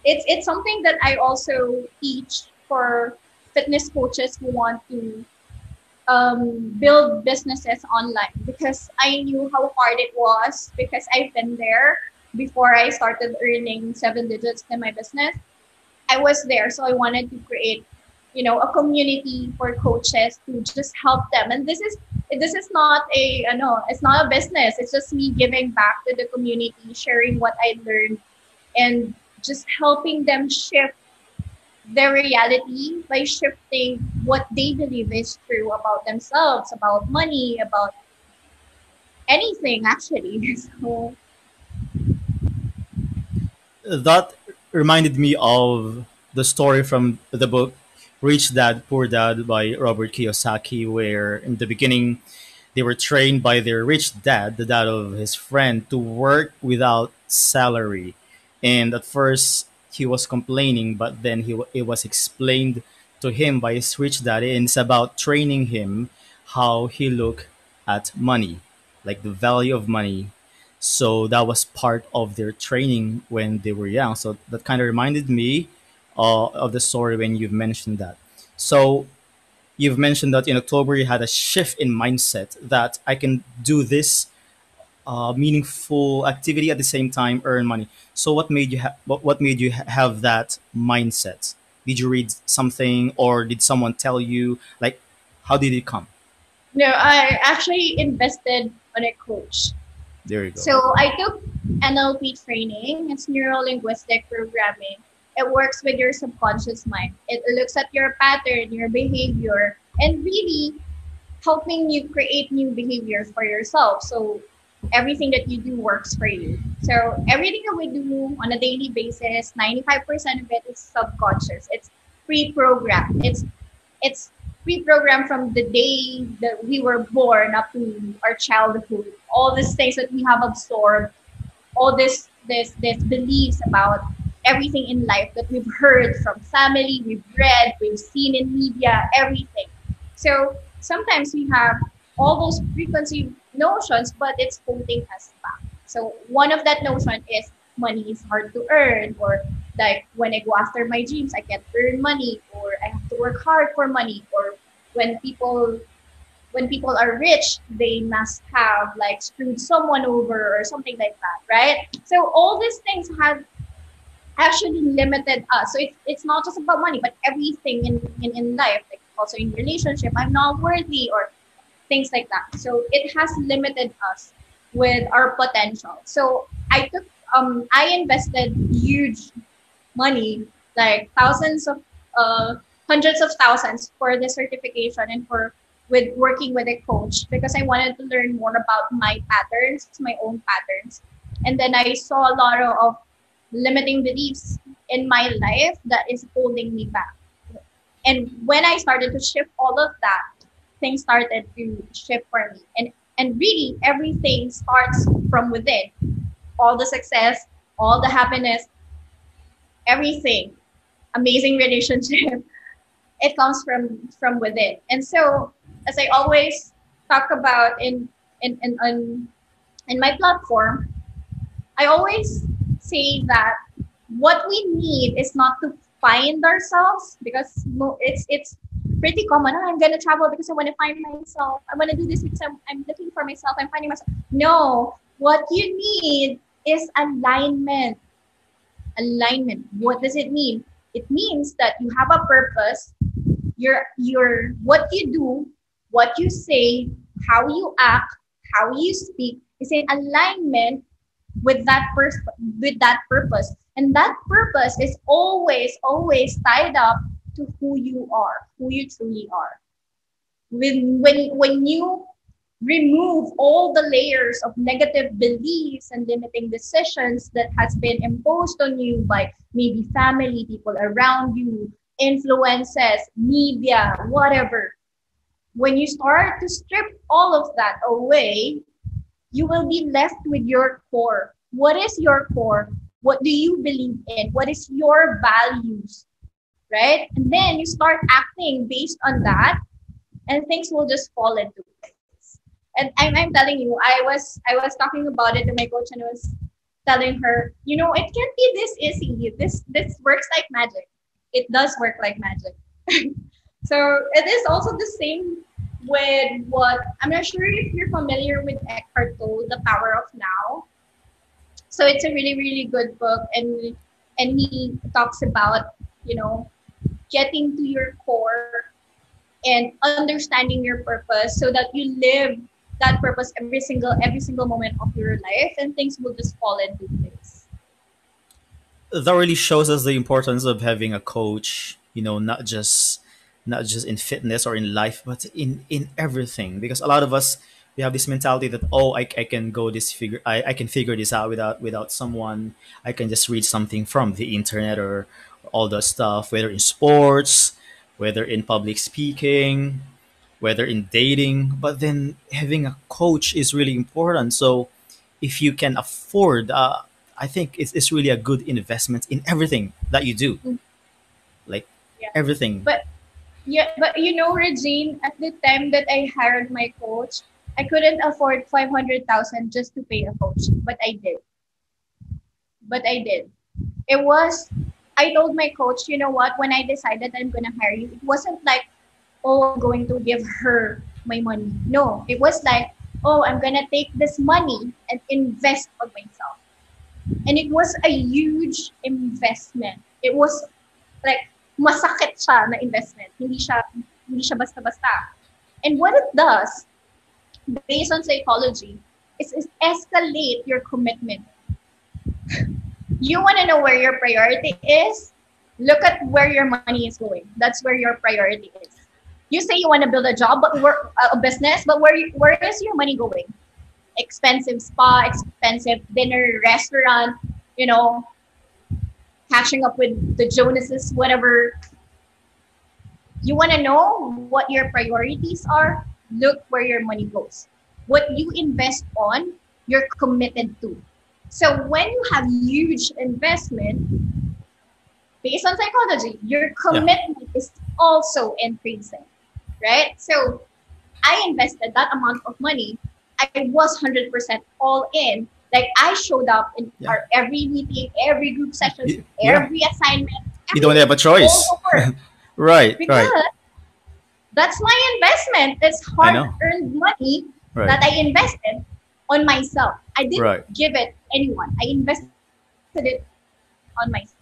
it's it's something that I also teach for fitness coaches who want to um, build businesses online, because I knew how hard it was, because I've been there before I started earning seven digits in my business. I was there, so I wanted to create, you know, a community for coaches to just help them. And this is this is not a uh, no, it's not a business. It's just me giving back to the community, sharing what I learned, and just helping them shift their reality by shifting what they believe is true about themselves, about money, about anything actually. So that reminded me of the story from the book Rich Dad, Poor Dad by Robert Kiyosaki, where in the beginning they were trained by their rich dad, the dad of his friend, to work without salary. And at first he was complaining, but then he it was explained to him by his rich dad, and it's about training him how he look at money, like the value of money. So that was part of their training when they were young. So that kind of reminded me Uh, of the story when you've mentioned that. So you've mentioned that in October you had a shift in mindset that I can do this uh, meaningful activity at the same time earn money. So what made you ha- what made you ha- have that mindset? Did you read something, or did someone tell you? Like, how did it come? No, I actually invested on a coach. There you go. So I took N L P training. It's neuro-linguistic programming. It works with your subconscious mind. It looks at your pattern, your behavior, and really helping you create new behaviors for yourself. So everything that you do works for you. So everything that we do on a daily basis, ninety-five percent of it is subconscious. It's pre-programmed. It's it's pre-programmed from the day that we were born up to our childhood. All these things that we have absorbed, all this this this beliefs about everything in life that we've heard from family, we've read, we've seen in media, everything. So sometimes we have all those preconceived notions, but it's holding us back. So one of that notion is money is hard to earn, or like when I go after my dreams, I can't earn money, or I have to work hard for money, or when people when people are rich, they must have like screwed someone over or something like that, right? So all these things have actually limited us. So it's it's not just about money, but everything in, in, in life, like also in relationship, I'm not worthy, or things like that. So it has limited us with our potential. So I took, um, I invested huge money, like thousands of, uh, hundreds of thousands for the certification and for with working with a coach, because I wanted to learn more about my patterns, my own patterns. And then I saw a lot of limiting beliefs in my life that is holding me back. And when I started to shift all of that, things started to shift for me. And and really everything starts from within. All the success, all the happiness, everything, amazing relationship, it comes from, from within. And so as I always talk about in in in, in, in my platform, I always say that what we need is not to find ourselves, because it's it's pretty common. Oh, I'm gonna travel because I want to find myself. I want to do this because I'm, I'm looking for myself. I'm finding myself. No, what you need is alignment. Alignment. What does it mean? It means that you have a purpose. Your your what you do, what you say, how you act, how you speak is in alignment with that pers- with that purpose. And that purpose is always, always tied up to who you are, who you truly are. When, when, when you remove all the layers of negative beliefs and limiting decisions that has been imposed on you by maybe family, people around you, influences, media, whatever. When you start to strip all of that away, you will be left with your core, what is your core? What do you believe in? What is your values, right? And then you start acting based on that, and things will just fall into place. And I'm, I'm telling you, I was I was talking about it to my coach, and I was telling her, you know, it can't be this easy. This this works like magic. It does work like magic. So it is also the same with what, I'm not sure if you're familiar with Eckhart Tolle, The Power of Now. So it's a really, really good book. And, and he talks about, you know, getting to your core and understanding your purpose so that you live that purpose every single, every single moment of your life, and things will just fall into place. That really shows us the importance of having a coach, you know, not just not just in fitness or in life, but in, in everything. Because a lot of us, we have this mentality that, oh, I, I can go this figure, I, I can figure this out without without someone. I can just read something from the internet or all that stuff, whether in sports, whether in public speaking, whether in dating. But then having a coach is really important. So if you can afford, uh, I think it's, it's really a good investment in everything that you do. Mm-hmm. Like yeah. everything. But Yeah, but you know, Regin, at the time that I hired my coach, I couldn't afford five hundred thousand just to pay a coach, but I did. But I did. It was, I told my coach, you know what, when I decided I'm going to hire you, it wasn't like, oh, I'm going to give her my money. No, it was like, oh, I'm going to take this money and invest on myself. And it was a huge investment. It was like, masakit siya na investment. Hindi siya, hindi siya basta-basta. And what it does, based on psychology, is, is escalate your commitment. You want to know where your priority is? Look at where your money is going. That's where your priority is. You say you want to build a job, but work, a business, but where, where is your money going? Expensive spa, expensive dinner, restaurant, you know, catching up with the Jonases, whatever. You want to know what your priorities are? Look where your money goes. What you invest on, you're committed to. So when you have huge investment, based on psychology, your commitment yeah. is also increasing, right? So I invested that amount of money. I was one hundred percent all in. Like, I showed up in yeah. our every meeting, every group session, you, every yeah. assignment. Every you don't have a choice. right, because right. That's my investment. It's hard-earned money right. that I invested on myself. I didn't right. give it anyone. I invested it on myself.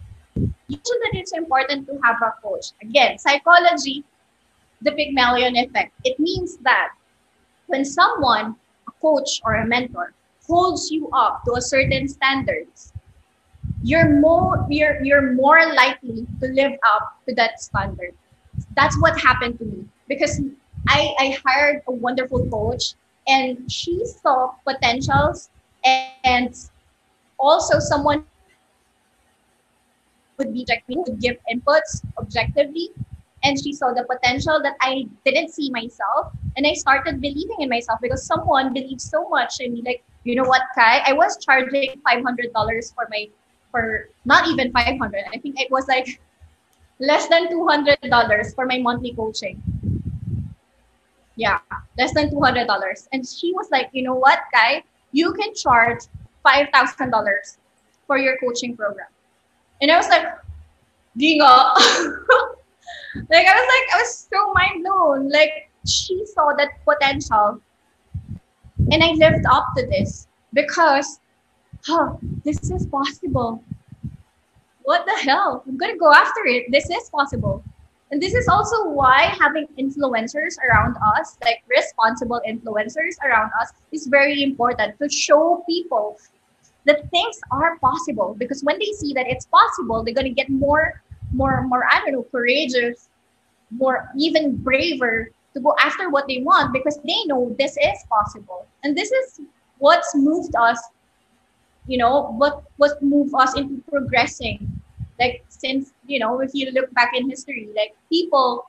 Usually, it's important to have a coach. Again, psychology, the Pygmalion effect. It means that when someone, a coach or a mentor, holds you up to a certain standards, you're more you're you're more likely to live up to that standard. That's what happened to me, because I I hired a wonderful coach, and she saw potentials, and, and also someone would be would give inputs objectively, and she saw the potential that I didn't see myself, and I started believing in myself because someone believed so much in me, like. You know what, Kai? I was charging five hundred dollars for my, for not even five hundred. I think it was like less than two hundred dollars for my monthly coaching. Yeah, less than two hundred dollars. And she was like, you know what, Kai? You can charge five thousand dollars for your coaching program. And I was like, Ginga. Like, I was like, I was so mind blown. Like, she saw that potential. And I lived up to this because, huh, this is possible. What the hell? I'm going to go after it. This is possible. And this is also why having influencers around us, like responsible influencers around us, is very important to show people that things are possible. Because when they see that it's possible, they're going to get more, more, more, I don't know, courageous, more even braver to go after what they want, because they know this is possible. And this is what's moved us, you know, what what moved us into progressing. Like, since, you know, if you look back in history, like, people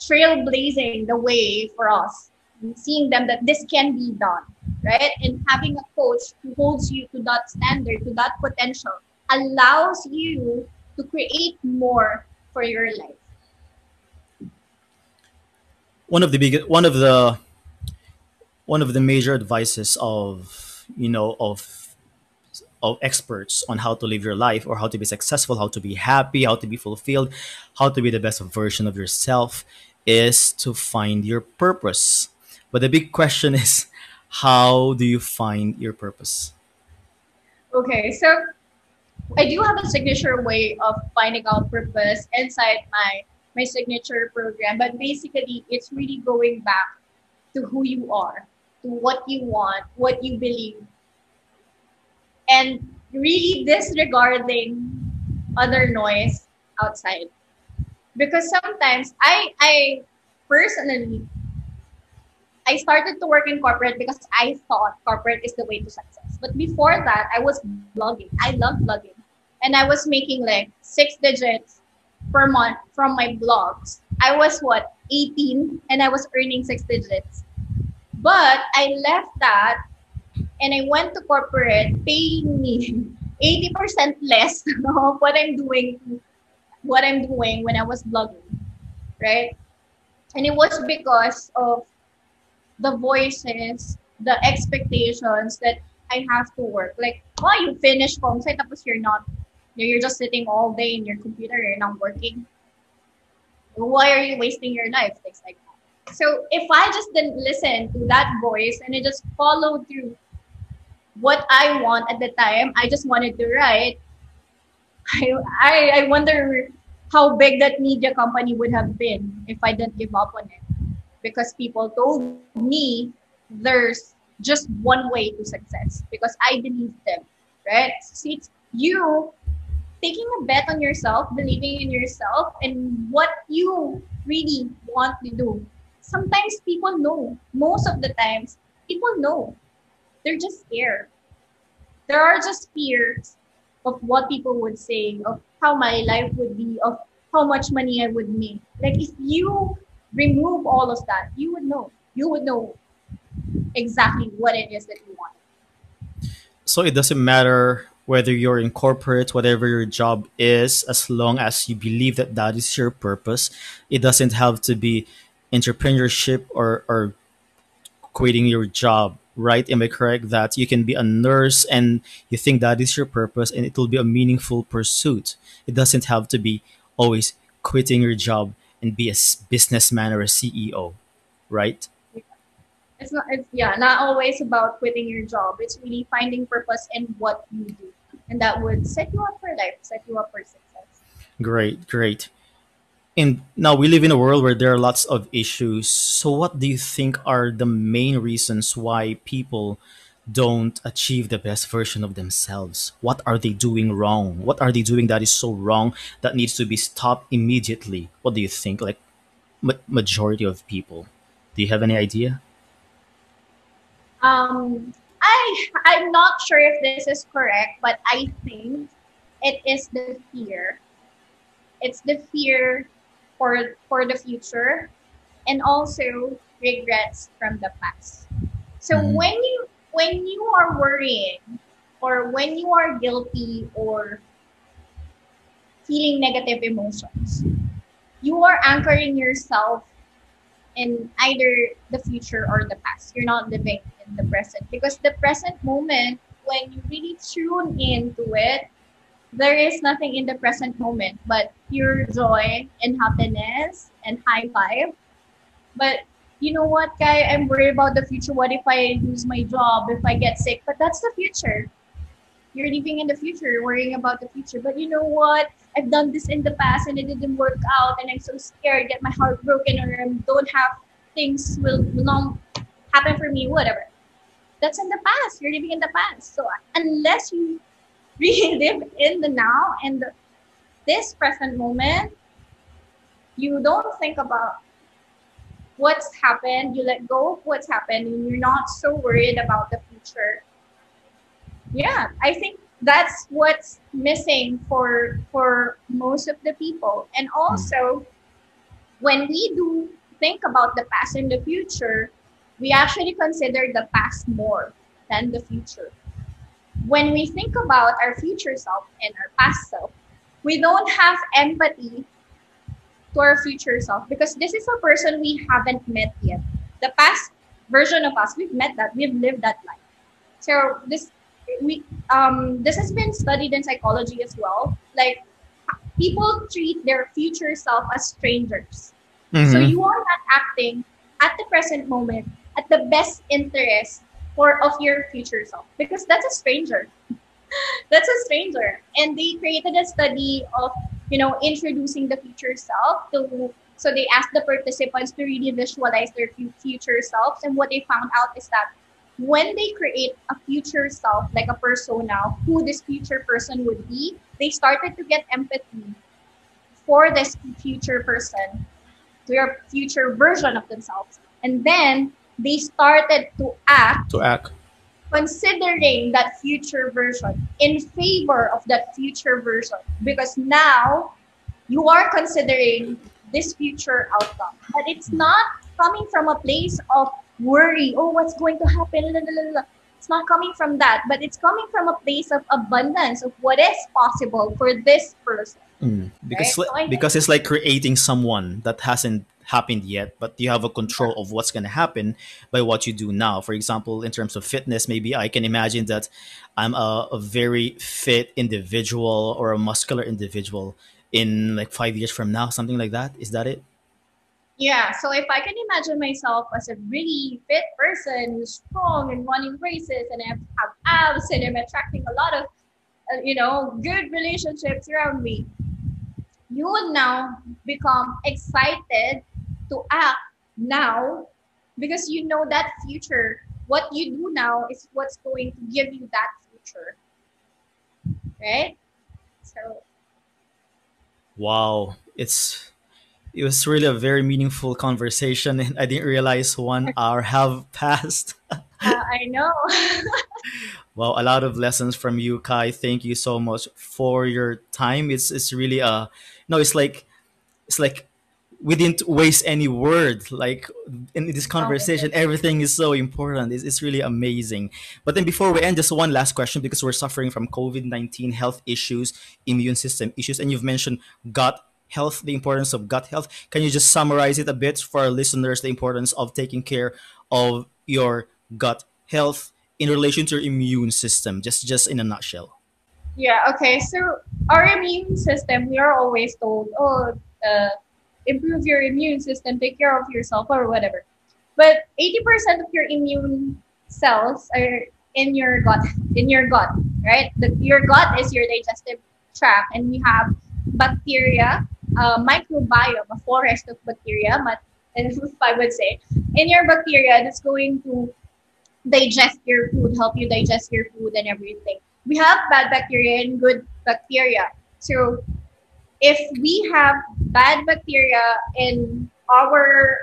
trailblazing the way for us, and seeing them that this can be done, right? And having a coach who holds you to that standard, to that potential, allows you to create more for your life. One of the big, one of the, one of the major advices of, you know, of, of experts on how to live your life or how to be successful, how to be happy, how to be fulfilled, how to be the best version of yourself is to find your purpose. But the big question is, how do you find your purpose? Okay, so I do have a signature way of finding out purpose inside my, my signature program, but basically it's really going back to who you are, to what you want, what you believe, and really disregarding other noise outside. Because sometimes I, I personally, I started to work in corporate because I thought corporate is the way to success. But before that, I was blogging. I loved blogging. And I was making like six digits per month from my blogs. I was what, eighteen, and I was earning six digits. But I left that and I went to corporate paying me eighty percent less of what I'm doing, what I'm doing when I was blogging, right? And it was because of the voices, the expectations that I have to work. Like, oh, you finish Kongsai, tapos you're not, you're just sitting all day in your computer, you're not working. Why are you wasting your life? Things like that. So if I just didn't listen to that voice and I just followed through what I want at the time, I just wanted to write. I, I, I wonder how big that media company would have been if I didn't give up on it. Because people told me there's just one way to success because I believed them, right? So it's you taking a bet on yourself, believing in yourself and what you really want to do. Sometimes people know. Most of the times, people know. They're just scared. There are just fears of what people would say, of how my life would be, of how much money I would make. Like if you remove all of that, you would know. You would know exactly what it is that you want. So it doesn't matter whether you're in corporate, whatever your job is, as long as you believe that that is your purpose. It doesn't have to be entrepreneurship or, or quitting your job, right? Am I correct that you can be a nurse and you think that is your purpose and it will be a meaningful pursuit? It doesn't have to be always quitting your job and be a businessman or a C E O, right? It's not, it's, yeah, not always about quitting your job. It's really finding purpose in what you do. And that would set you up for life, set you up for success. Great, great. And now we live in a world where there are lots of issues. So what do you think are the main reasons why people don't achieve the best version of themselves? What are they doing wrong? What are they doing that is so wrong that needs to be stopped immediately? What do you think? Like ma majority of people, do you have any idea? Um, I, I'm not sure if this is correct, but I think it is the fear. It's the fear for, for the future and also regrets from the past. So mm. when you When you are worrying or when you are guilty or feeling negative emotions, you are anchoring yourself in either the future or the past. You're not living in the present because the present moment, when you really tune into it, there is nothing in the present moment but pure joy and happiness and high vibe. But you know what, Cai, I'm worried about the future. What if I lose my job, if I get sick? But that's the future. You're living in the future, you're worrying about the future. But you know what, I've done this in the past and it didn't work out and I'm so scared, get my heart broken or I don't have things will, will not happen for me, whatever. That's in the past. You're living in the past. So unless you really live in the now and the, this present moment, you don't think about what's happened, you let go of what's happened, and you're not so worried about the future. Yeah, I think that's what's missing for for most of the people. And also, when we do think about the past and the future, we actually consider the past more than the future. When we think about our future self and our past self, we don't have empathy to our future self because this is a person we haven't met yet. The past version of us, we've met that, we've lived that life. So this we um this has been studied in psychology as well. Like, people treat their future self as strangers. Mm-hmm. So you are not acting at the present moment at the best interest or of your future self because that's a stranger. That's a stranger. And they created a study of, you know, introducing the future self to, so they asked the participants to really visualize their future selves. And what they found out is that when they create a future self, like a persona, who this future person would be, they started to get empathy for this future person, their future version of themselves. And then they started to act, to act, considering that future version, in favor of that future version. Because now you are considering this future outcome. But it's not coming from a place of worry, oh, what's going to happen? It's not coming from that, but it's coming from a place of abundance of what is possible for this person. Mm. Because, right? so because it's like creating someone that hasn't happened yet, but you have a control of what's going to happen by what you do now. For example, in terms of fitness, maybe I can imagine that I'm a, a very fit individual or a muscular individual in like five years from now, something like that. Is that it? Yeah. So if I can imagine myself as a really fit person who's strong and running races and I have, have abs and I'm attracting a lot of, uh, you know, good relationships around me, you will now become excited to act now because you know that future. What you do now is what's going to give you that future. Right? So. Wow. It's, it was really a very meaningful conversation. And I didn't realize one hour have passed. uh, I know. Well, a lot of lessons from you, Cai. Thank you so much for your time. It's, it's really, uh, no, it's like, it's like, we didn't waste any word. Like in this conversation, everything is so important. It's, it's really amazing. But then before we end, just one last question, because we're suffering from COVID nineteen health issues, immune system issues, and you've mentioned gut health, the importance of gut health. Can you just summarize it a bit for our listeners, the importance of taking care of your gut health in relation to your immune system, just, just in a nutshell? Yeah, okay. So our immune system, we are always told, oh, uh, improve your immune system, take care of yourself or whatever. But eighty percent of your immune cells are in your gut, in your gut, right? The, your gut is your digestive tract, and we have bacteria, uh, microbiome, a forest of bacteria, but I would say, in your bacteria that's going to digest your food, help you digest your food and everything. We have bad bacteria and good bacteria. So if we have bad bacteria in our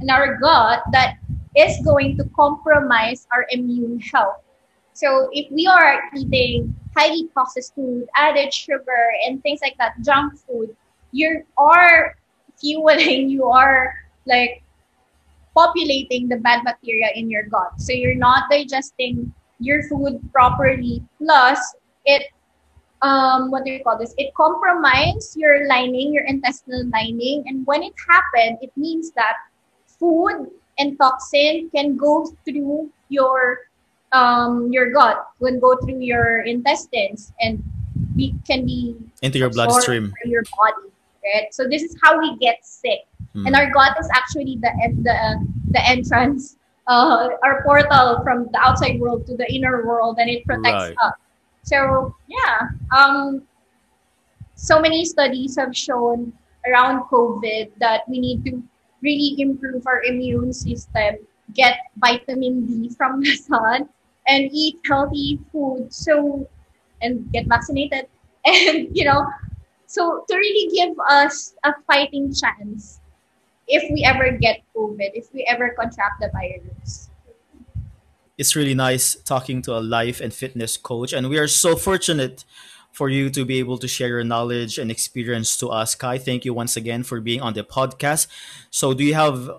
in our gut, that is going to compromise our immune health. So if we are eating highly processed food, added sugar, and things like that, junk food, you are fueling, you are like populating the bad bacteria in your gut. So you're not digesting your food properly. Plus, it Um, what do you call this? It compromises your lining, your intestinal lining. And when it happens, it means that food and toxin can go through your um, your gut, can go through your intestines and be, can be into your bloodstream, your body. Right. So this is how we get sick. Mm. And our gut is actually the the the entrance, uh, our portal from the outside world to the inner world, and it protects right. us. So yeah, um, so many studies have shown around COVID that we need to really improve our immune system, get vitamin D from the sun, and eat healthy food. So, and get vaccinated, and you know, so to really give us a fighting chance if we ever get COVID, if we ever contract the virus. It's really nice talking to a life and fitness coach. And we are so fortunate for you to be able to share your knowledge and experience to us, Cai. Thank you once again for being on the podcast. So do you have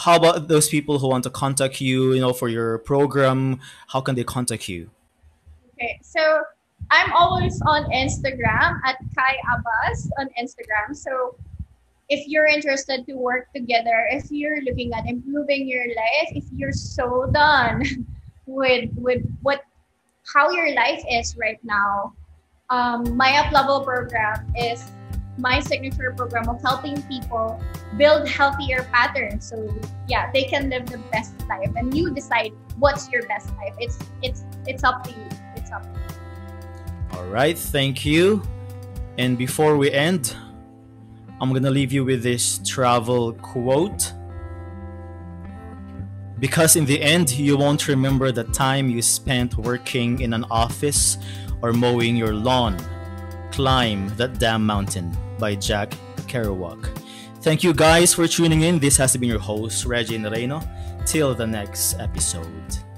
how about those people who want to contact you, you know, for your program? How can they contact you? Okay, so I'm always on Instagram at Cai Abbass on Instagram. So if you're interested to work together, if you're looking at improving your life, if you're so done with with what how your life is right now, um, my Up Level program is my signature program of helping people build healthier patterns. So yeah, they can live the best life, and you decide what's your best life. It's it's it's up to you. It's up to you. All right, thank you. And before we end, I'm gonna leave you with this travel quote, because in the end, you won't remember the time you spent working in an office or mowing your lawn. Climb That Damn Mountain by Jack Kerouac. Thank you guys for tuning in. This has been your host, Regin Reyno. Till the next episode.